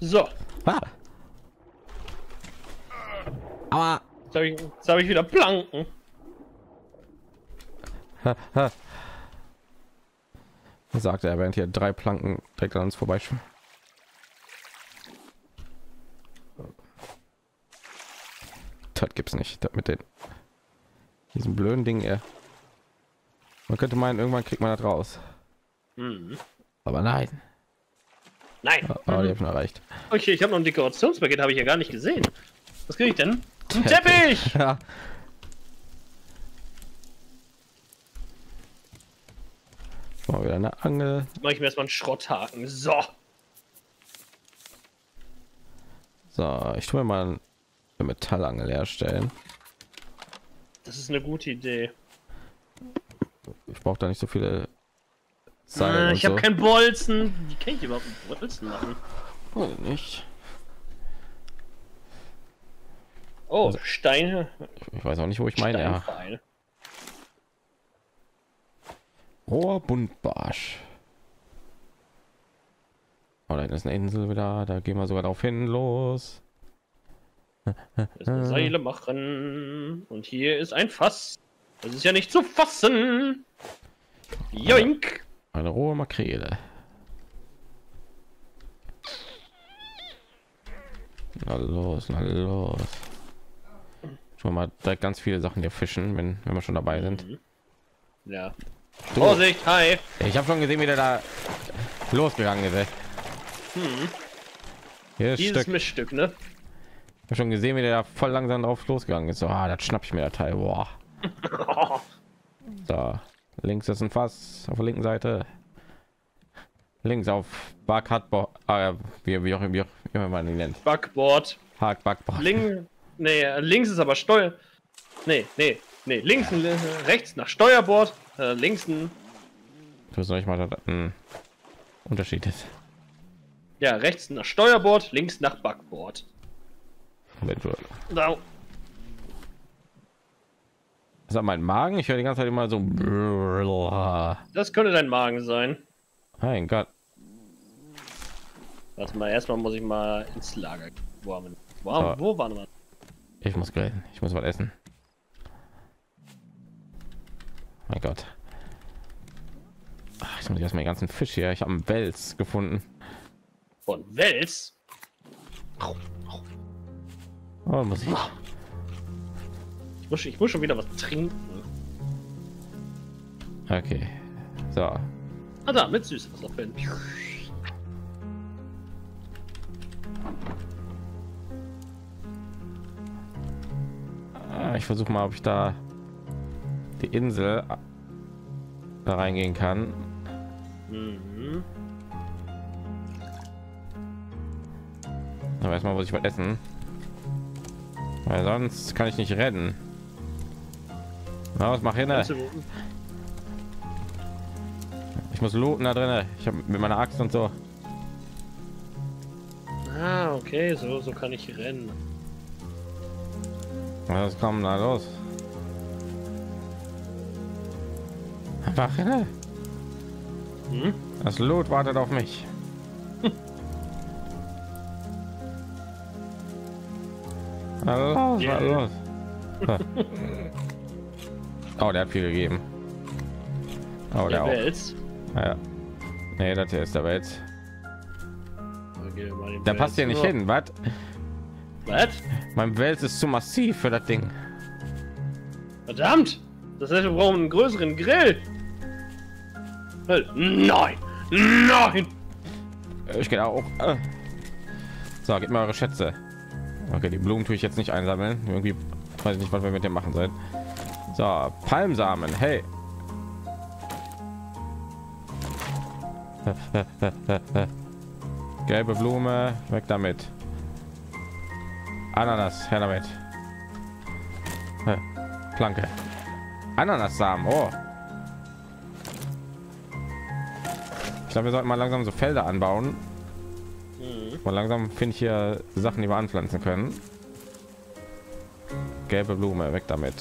So. Ah. Aber jetzt habe ich, hab ich wieder Planken. Sagte er, während hier drei Planken direkt an uns vorbeischwimmen. Das gibt's nicht. Das mit den Diesen blöden Ding, ey. Man könnte meinen, irgendwann kriegt man das raus. Mhm. Aber nein. Nein. Aber die haben erreicht. Okay, ich habe noch ein Dekorationspaket, habe ich ja gar nicht gesehen. Was kriege ich denn? Ein Teppich! Teppich. Ja. Mal wieder eine Angel. Mache ich mir erstmal einen Schrotthaken. So. So, ich tue mir mal eine Metallangel herstellen. Das ist eine gute Idee. Ich brauche da nicht so viele Seile. Äh, ich habe so. Keinen Bolzen. Wie kann ich überhaupt einen Bolzen machen? Oh, nicht. Oh, also, Steine. Ich weiß auch nicht, wo ich meine. Ja. Rohr Buntbarsch. Oh, da ist eine Insel wieder. Da gehen wir sogar drauf hin. Los. Ist eine Seile machen. Und hier ist ein Fass. Das ist ja nicht zu fassen. Joink. Eine, eine rohe Makrele. Na los, na los. Schon mal direkt ganz viele Sachen hier fischen, wenn, wenn wir schon dabei sind. Ja. So. Vorsicht, hi. Ich habe schon gesehen, wie der da losgegangen ist. Hm. Hier ist dieses Miststück, ne? Ich habe schon gesehen, wie der da voll langsam drauf losgegangen ist. So, ah, das schnapp ich mir, der Teil. Boah. Da links ist ein Fass auf der linken Seite. Links auf Backboard, ah, wie, wie, wie, wie, wie man ihn nennt. Backboard. Hack, Backboard. Link, nee, links ist aber Steuer. Nee, nee, nee. Links, ja. Rechts nach Steuerbord. Äh, links. Du weißt nicht mal, dass ein Unterschied ist. Ja, rechts nach Steuerbord, links nach Backboard. No. Ist das mein Magen? Ich höre die ganze Zeit immer so. Das könnte dein Magen sein. Mein Gott. Warte mal, erstmal muss ich mal ins Lager. Wo, haben wir, wo, haben, wo waren wir? Ich muss grillen. Ich muss was essen. Mein Gott. Ach, ich muss erstmal den ganzen Fisch hier. Ich habe einen Wels gefunden. Von Wels? Oh, muss ich? Ich muss, ich muss schon wieder was trinken. Okay. So. Ah, da, mit süß was noch bin. Ah, ich versuche mal, ob ich da die Insel da reingehen kann. Mhm. Aber erstmal muss ich was essen. Weil sonst kann ich nicht rennen. Na, was mach hin? Ich muss looten da drin. Ich habe mit meiner Axt und so. Ah, okay, so so kann ich rennen. Was kommt da los? Einfach hin. Hm? Das Loot wartet auf mich. Na los, na los. Oh, der hat viel gegeben. Oh, der, der auch. Wels. Ja. Nee, das hier ist der Wels. Okay, der Wels passt hier nicht hin, was? Was? Mein Wels ist zu massiv für das Ding. Verdammt! Das heißt, wir brauchen einen größeren Grill. Nein! Nein! Ich gehe auch. So, gib mal eure Schätze. Okay, die Blumen tue ich jetzt nicht einsammeln. Irgendwie weiß ich nicht, was wir mit dem machen sollen. So, Palmsamen, hey. Gelbe Blume, weg damit. Ananas, her damit. Planke. Ananassamen, oh. Ich glaube, wir sollten mal langsam so Felder anbauen. Und langsam finde ich hier Sachen, die wir anpflanzen können. Gelbe Blume, weg damit.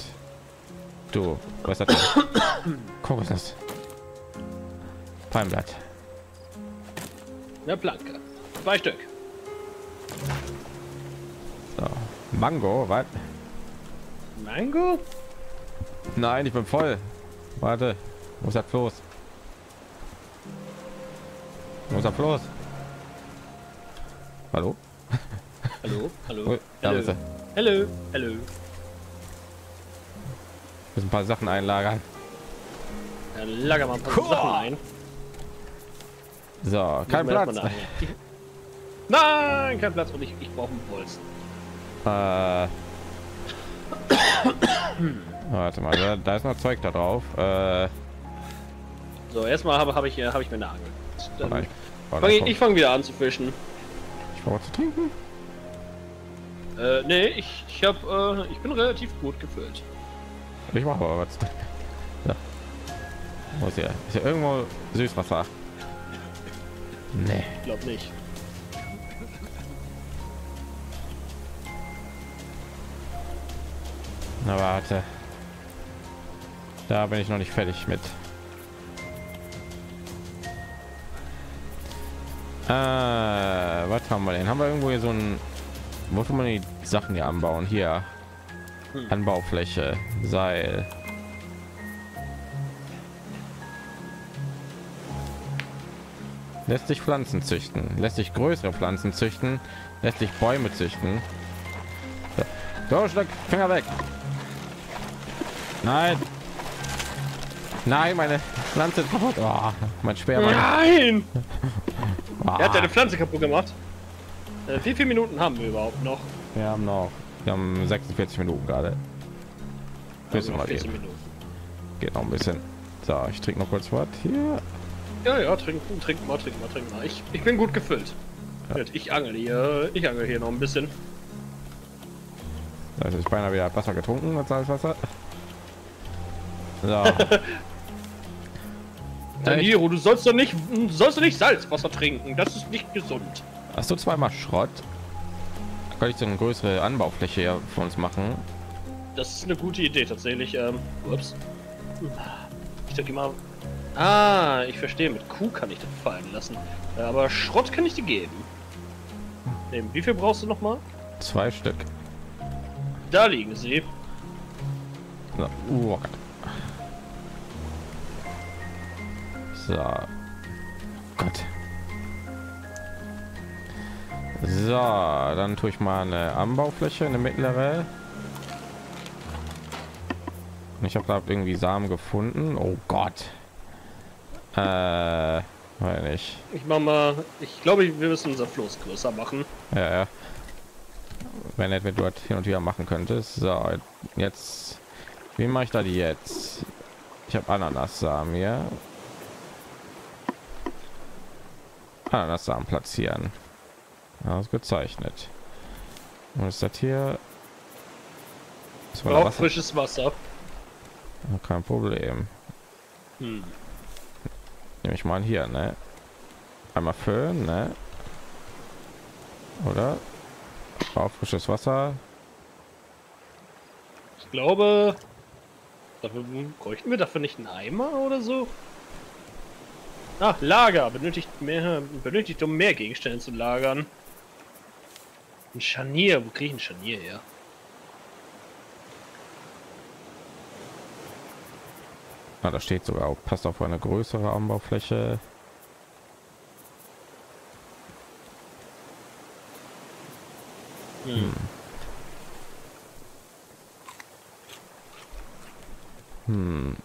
Du, was ist das? Guck, was ist das? Palmblatt. Eine Planke. Zwei Stück. So. Mango, was? Mango? Nein, ich bin voll. Warte, wo ist das Floß? Wo ist das Floß? Hallo? Hallo? Hallo? Hallo? Hallo? Hallo? Müssen ein paar Sachen einlagern. Ja, lager mal ein paar cool. Sachen ein. So, kein Platz. Nein, kein Platz, und ich, ich brauche einen Bolzen. Äh. Warte mal, da, da ist noch Zeug da drauf. Äh. So, erstmal habe hab ich, hab ich meine Angel. Dann oh oh, fang ich ich fange wieder an zu fischen. Ich brauche zu trinken. Äh, nee, ich, ich, hab, äh, ich bin relativ gut gefüllt. Ich mache aber was. Ja. Wo ist ja? Ist ja irgendwo Süßwasser? Nee. Ich glaube nicht. Na warte. Da bin ich noch nicht fertig mit. Äh, was haben wir denn? Haben wir irgendwo hier so ein... Wo kann man die Sachen hier anbauen? Hier. Hm. Anbaufläche. Seil. Lässt sich Pflanzen züchten. Lässt sich größere Pflanzen züchten. Lässt sich Bäume züchten. So, Schluck, Finger weg. Nein. Nein, meine Pflanze ist kaputt. Oh, mein Speermann. Nein! Er hat deine Pflanze kaputt gemacht. Äh, wie viele Minuten haben wir überhaupt noch? Wir haben noch. Wir haben sechsundvierzig Minuten gerade. Also noch vierzig Minuten. Geht noch ein bisschen. So, ich trinke noch kurz was hier. Ja, ja, trinken, trinken mal, trinken mal, trinken mal. Ich, ich bin gut gefüllt. Ja. Ich angel hier, ich angel hier noch ein bisschen. Also ich beinahe wieder Wasser getrunken als Salzwasser. So. Danilo, du sollst doch nicht, sollst du nicht Salzwasser trinken. Das ist nicht gesund. Hast du zweimal Schrott? Da kann ich so eine größere Anbaufläche hier für uns machen. Das ist eine gute Idee tatsächlich. Ähm, ups. Ich denke mal. Ah, ich verstehe. Mit Kuh kann ich das fallen lassen. Aber Schrott kann ich dir geben. Eben, wie viel brauchst du noch mal? Zwei Stück. Da liegen sie. So. Uh, so. Gott. So, dann tue ich mal eine Anbaufläche, eine mittlere. Ich habe da irgendwie Samen gefunden. Oh Gott. Äh, weiß nicht. Ich mach mal. Ich glaube, wir müssen unser Floß größer machen. Ja, ja. Wenn etwa du halt hin und wieder machen könntest. So, jetzt. Wie mache ich da die jetzt? Ich habe Ananassamen hier. Ananassamen platzieren. Ausgezeichnet. Was ist das hier? Das war Wasser. Frisches Wasser. Kein Problem. Hm. Nehme ich mal hier, ne? Einmal füllen, ne? Oder? Auch frisches Wasser. Ich glaube, dafür bräuchten wir dafür nicht einen Eimer oder so. Ach, Lager benötigt mehr, benötigt um mehr Gegenstände zu lagern. Ein Scharnier, wo kriege ich ein Scharnier her? Ah, da steht sogar auch, passt auf eine größere Anbaufläche. Hm. Hm. Hm.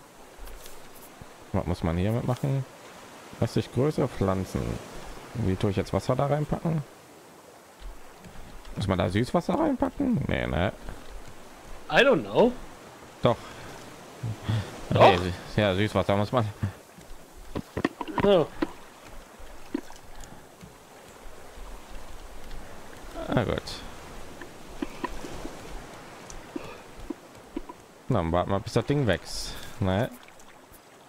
Was muss man hier mitmachen? Lass sich größere Pflanzen. Wie tue ich jetzt Wasser da reinpacken? Muss man da Süßwasser reinpacken? Nee, ne? I don't know. Doch. Doch. Nee, ja, Süßwasser muss man. No. Ah, gut. Dann warten wir, bis das Ding wächst. Ne?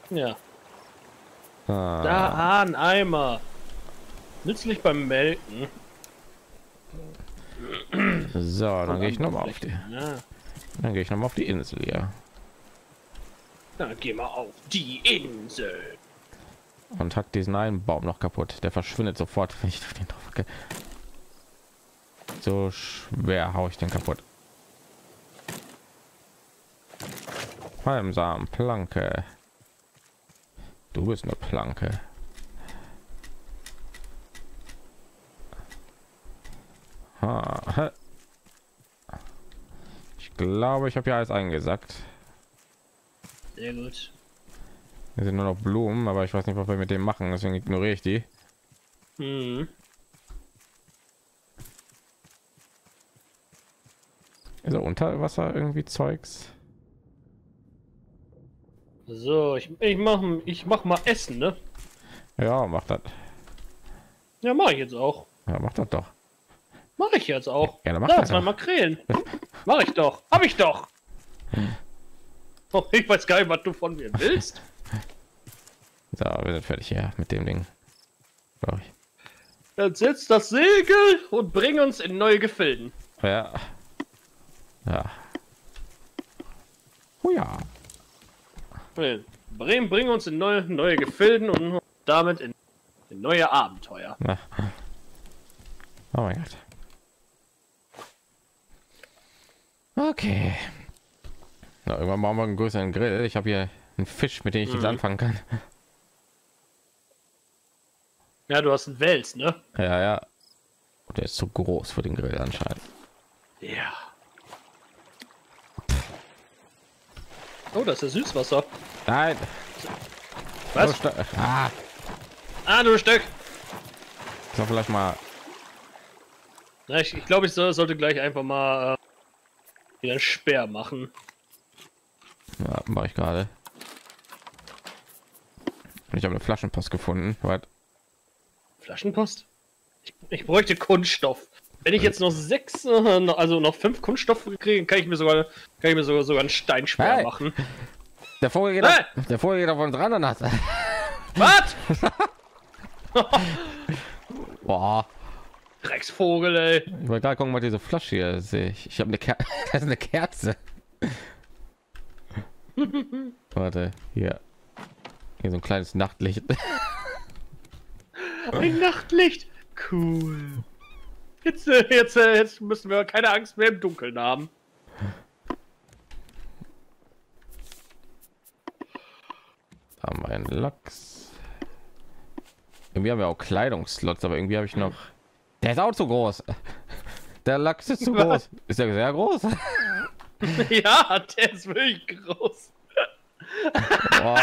Ja. Ah. Da ein Eimer. Nützlich beim Melken. So, dann gehe ich noch mal auf die. Ja. Dann gehe ich noch mal auf die Insel hier. Dann gehen wir auf die Insel. Und hack diesen einen Baum noch kaputt. Der verschwindet sofort, wenn ich auf den drauf gehe. So schwer hau ich den kaputt. Palmsamen, Planke. Du bist eine Planke. Ha. Ich glaube, ich habe ja alles eingesackt. Sehr gut. Hier sind nur noch Blumen, aber ich weiß nicht, was wir mit dem machen, deswegen ignoriere ich die. Mhm. Also unter Wasser irgendwie Zeugs. So, ich, ich mache ich mach mal Essen, ne? Ja, mach das. Ja, mache ich jetzt auch. Ja, mach das doch. Mache ich jetzt auch. Ja, mach da, zwei Makrelen. Mache ich doch. Hab ich doch. Oh, ich weiß gar nicht, was du von mir willst. So, wir sind fertig hier mit dem Ding. Brauch ich. Dann setzt das Segel und bring uns in neue Gefilden. Ja. Ja. Oh ja. Bremen, bring uns in neue, neue Gefilden und damit in, in neue Abenteuer. Na. Oh mein Gott. Okay. Na, irgendwann machen wir einen größeren Grill. Ich habe hier einen Fisch, mit dem ich mhm. jetzt anfangen kann. Ja, du hast einen Wels, ne? Ja, ja. Und der ist zu groß für den Grill anscheinend. Ja. Oh, das ist ja Süßwasser. Nein. Was? Du ah. ah, du Stück. So, vielleicht mal. Na, ich ich glaube, ich soll, sollte gleich einfach mal äh, wieder Speer machen. Ja, mache ich gerade. Ich habe eine Flaschenpost gefunden. Was? Flaschenpost? Ich, ich bräuchte Kunststoff. Wenn ich jetzt noch sechs, also noch fünf Kunststoffe kriege, kann ich mir sogar, kann ich mir sogar, sogar einen Steinspeer hey. machen. Der Vogel geht, hey. auf, der Vogel geht auf uns ran und hat. Was? Boah. Drecksvogel, ey. Ich wollte gerade gucken, was diese Flasche hier sehe. Ich, ich habe eine Kerze. Das ist eine Kerze. Warte, hier. Hier so ein kleines Nachtlicht. Ein Nachtlicht. Cool. Jetzt, jetzt, jetzt müssen wir keine Angst mehr im Dunkeln haben. Da haben wir einen Lachs. Irgendwie haben wir auch Kleidungsslots, aber irgendwie habe ich noch... Der ist auch zu groß. Der Lachs ist zu groß. Ist der sehr groß? Ja, der ist wirklich groß. Oh.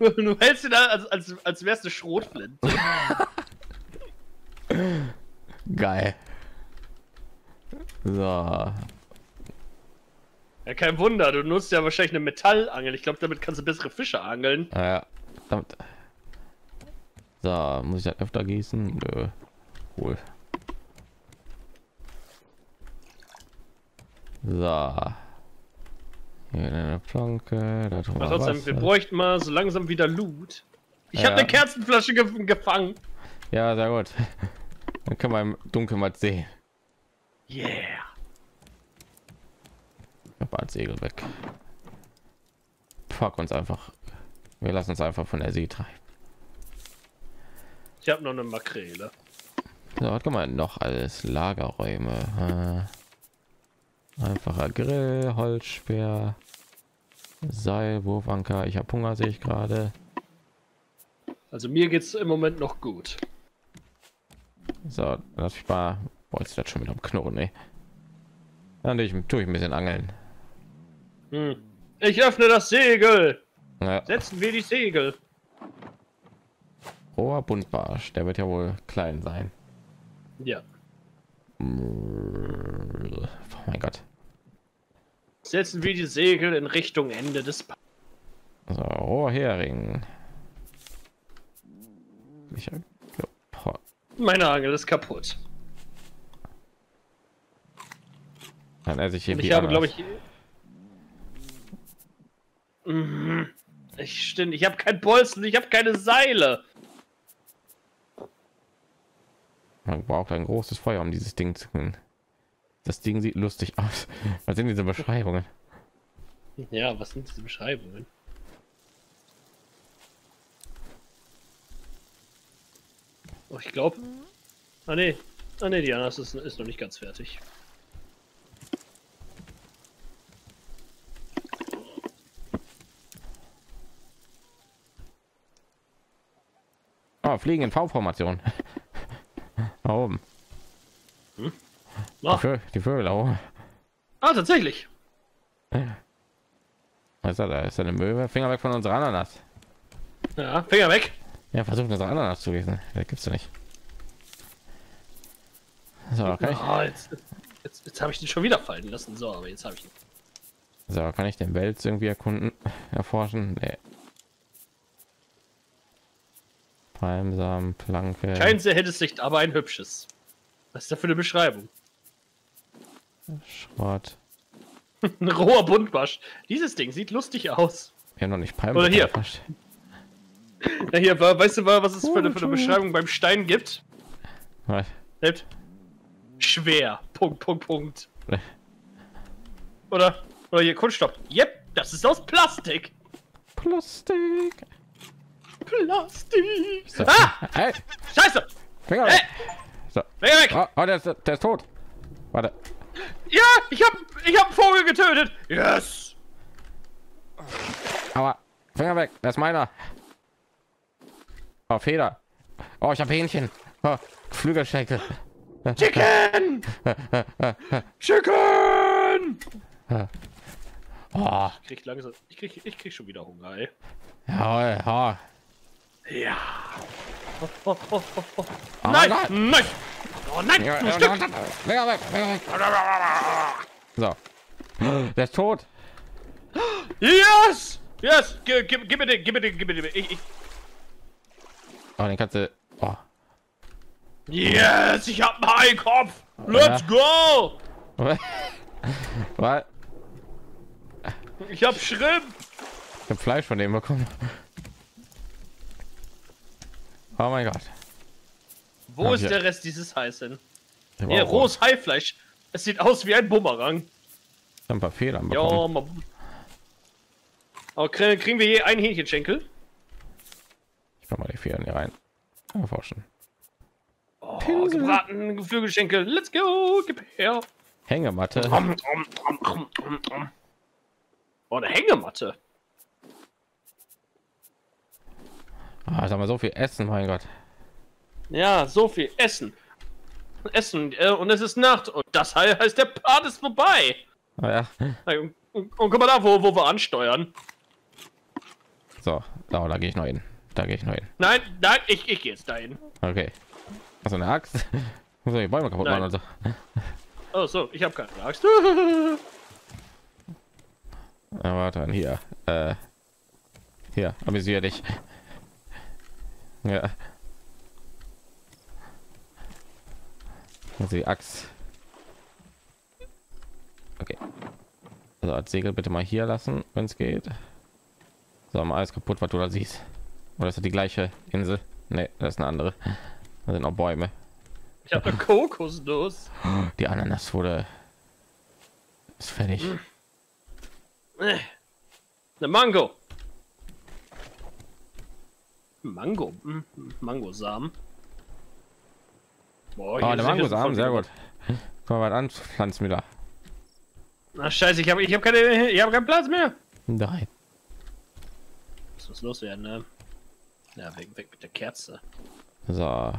Du hältst ihn da, als, als, als wärst du Schrotflinte. Geil. So. Ja, kein Wunder, du nutzt ja wahrscheinlich eine Metallangel. Ich glaube, damit kannst du bessere Fische angeln. Ah, ja. Damit. So, muss ich das öfter gießen? Nö. Cool. So. Hier eine Planke. Da tun wir was. Sonst, wir bräuchten mal so langsam wieder Loot. Ich ja. habe eine Kerzenflasche ge gefangen. Ja, sehr gut. Dann kann man im Dunkeln mal sehen. Yeah. Aber ein Segel weg. Fuck uns einfach. Wir lassen uns einfach von der See treiben. Ich habe noch eine Makrele. So, was kann man noch alles? Lagerräume. Einfacher Grill, Holzspeer, Seil, Wurfanker. Ich habe Hunger, sehe ich gerade. Also mir geht's im Moment noch gut. So, lass ich mal. Wollte ich das schon wieder am Knurren, ne? Dann tue ich, tue ich ein bisschen angeln. Hm. Ich öffne das Segel. Ja. Setzen wir die Segel. Roher Buntbarsch, der wird ja wohl klein sein. Ja. Oh mein Gott. Setzen wir die Segel in Richtung Ende des. Pa so, roher Hering. Ich Meine Angel ist kaputt. Dann esse ich hier. Und ich habe, glaube ich, ich stimmt. Ich habe kein Bolzen, ich habe keine Seile. Man braucht ein großes Feuer, um dieses Ding zu können. Das Ding sieht lustig aus. Was sind diese Beschreibungen? Ja, was sind diese Beschreibungen? Oh, ich glaube. Ah ne, ah, nee, Diana ist, ist noch nicht ganz fertig. Oh, fliegen in V-Formation. Da oben. Hm? Die Vögel, die Vögel da oben. Ah, tatsächlich. Was ist er da? Ist er eine Möwe? Finger weg von unserer Ananas. Ja, Finger weg. Ja, versucht unsere Ananas zu lesen. Da gibt's doch nicht. So, okay. Oh, jetzt jetzt, jetzt habe ich den schon wieder fallen lassen. So, aber jetzt habe ich ihn. So, kann ich den Welt irgendwie erkunden, erforschen? Nee. Palmsamen, Planke. Kein sehr helles Licht, aber ein hübsches. Was ist da für eine Beschreibung? Schrott. Ein roher Buntwasch. Dieses Ding sieht lustig aus. Ja, noch nicht Palmen. Oder hier. Ja, hier, weißt du mal, was es für eine, für eine Beschreibung beim Stein gibt? Was? Schwer. Punkt, Punkt, Punkt. Oder, oder hier, Kunststoff. Yep, das ist aus Plastik. Plastik. Plastik. So. Ah! Hey. Scheiße! Finger weg! Hey. So. Finger weg. Oh, oh der, ist, der ist tot. Warte. Ja, ich hab, ich hab einen Vogel getötet. Yes. Aber Finger weg, das ist meiner. Oh, Feder. Oh, ich habe Hähnchen. Oh, Flügelschenkel. Chicken. Chicken. Oh. Ich krieg langsam. Ich krieg, ich krieg schon wieder Hunger. Ey. Jawohl, ha. Ja. Oh, oh, oh, oh, oh. Oh, nein, nein, nein. Oh, nein. Ja, ein Stück. Mega weg, mega weg. So. Der ist tot. Yes. Yes. Gib mir den, gib mir den, gib mir den. Ich, ich. Oh, den kannst du... Oh. Yes, ich hab einen Hai Kopf. Let's go! Was? Ich hab Shrimp. Ich hab Fleisch von dem bekommen. Oh mein Gott. Wo hab ist der Rest dieses Hais denn? Hier, rohes Haifleisch. Es sieht aus wie ein Bumerang. Ich hab ein paar Fehler bekommen. Aber kriegen wir je einen Hähnchenschenkel? Kann mal die Federn hier rein erforschen. Oh, gebraten, Geflügelschenkel, let's go, gib her. Hängematte. Drum, drum, drum, drum, drum, drum. Oh, eine Hängematte. Ah, jetzt haben wir so viel Essen, mein Gott. Ja, so viel Essen. Essen äh, und es ist Nacht und das heißt, der Part ist vorbei. Oh, ja. Und, und, und guck mal da, wo, wo wir ansteuern. So, da, da gehe ich noch hin. Da gehe ich noch hin. Nein, nein, ich, ich gehe jetzt dahin. Okay. Hast du eine Axt? Muss ich die Bäume kaputt machen also. Oh so, ich habe keine Axt. Na, warte dann hier. Äh, hier, amüsier dich. Ja. Also die Axt. Okay. Also als Segel bitte mal hier lassen, wenn es geht. So, mal alles kaputt, was du da siehst. Oder ist das die gleiche Insel? Ne, das ist eine andere. Da sind auch Bäume. Ich habe eine Kokosnuss. Die Ananas wurde... ist fertig. Eine Mango. Mango. Mangosamen. Boah, oh, eine Mangosamen, sehr gut. Komm mal an, pflanzen wieder. Na scheiße, ich habe ich habe keine ich habe keinen Platz mehr. Nein. Das muss loswerden, ne? Ja, weg, weg mit der Kerze. So.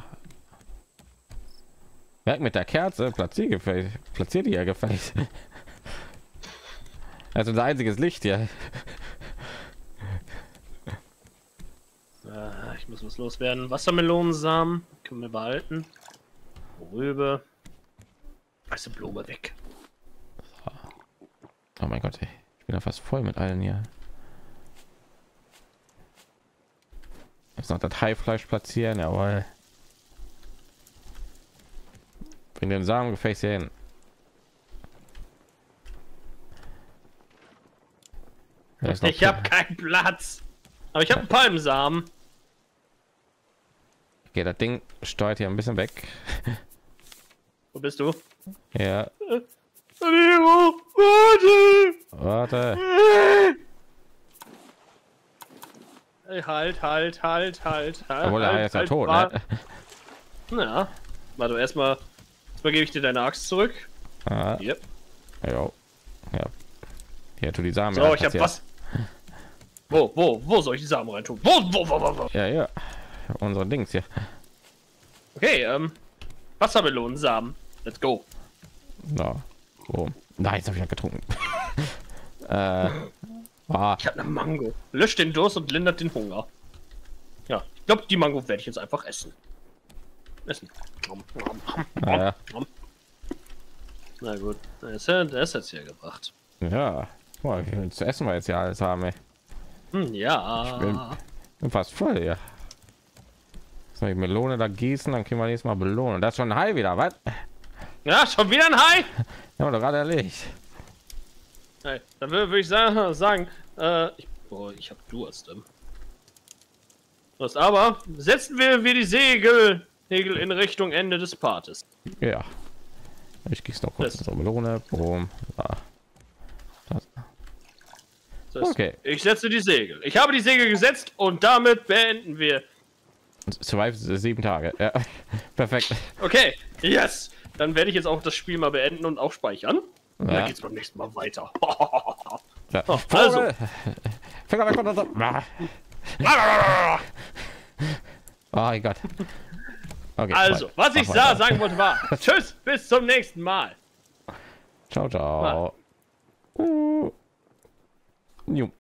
Weg mit der Kerze. Platzier gefällt. Platziert die ja gefällt. Also unser einziges Licht hier. Ah, ich muss was loswerden. Wassermelonensamen können wir behalten. Rübe. Also Blume weg. So. Oh mein Gott, ey. Ich bin ja fast voll mit allen hier. Jetzt noch das Haifleisch platzieren, jawohl. Bring den Samengefäß hier hin. Ich habe keinen Platz, aber ich habe einen Palmsamen. Okay, das Ding steuert hier ein bisschen weg. Wo bist du? Ja. Warte. Warte. Halt, halt, halt, halt, halt. Obwohl der Hai ist ja tot, ne? Na, warte, erstmal erstmal gebe ich dir deine Axt zurück. Ah. Yep. Ja. Ja, tu die Samen. So, ich hab was. Wo, wo, wo soll ich die Samen rein tun? Wo, wo, wo, wo, wo? Ja, ja. Unsere Dings hier. Okay, ähm. Wassermelonensamen. Let's go. Na, so. Oh. Nein, jetzt habe ich ja getrunken. äh, Ah. Ich habe eine Mango. Löscht den Durst und lindert den Hunger. Ja, ich glaube, die Mango werde ich jetzt einfach essen. Essen. Ah, ja. Na gut, der ist, ja, der ist jetzt hier gebracht. Ja, boah, wie viel zu essen wir jetzt hier alles haben, ey. Hm, ja. Ich bin, bin fast voll, ja. Soll ich Melone da gießen, dann kriegen wir nächstes Mal Belohnung. Das ist schon ein Hai wieder, was? Ja, schon wieder ein Hai? Ja, doch gerade erledigt. Hey, dann würde ich sagen, sagen äh, ich, boah, ich habe Durst. Ähm. Was aber, setzen wir, wir die Segel Segel in Richtung Ende des Partes. Ja. Ich gieße noch kurz zur Melone. Boom. Da. Das. Das okay. Ich setze die Segel. Ich habe die Segel gesetzt und damit beenden wir. Survive sieben Tage. Ja. Perfekt. Okay. Yes. Dann werde ich jetzt auch das Spiel mal beenden und auch speichern. Ja. Und dann geht's beim nächsten Mal weiter. Ja. Oh, also. Oh mein Gott. Okay, also, was ich sah, sagen wollte war, tschüss, bis zum nächsten Mal. Ciao, ciao. Mal. Uh.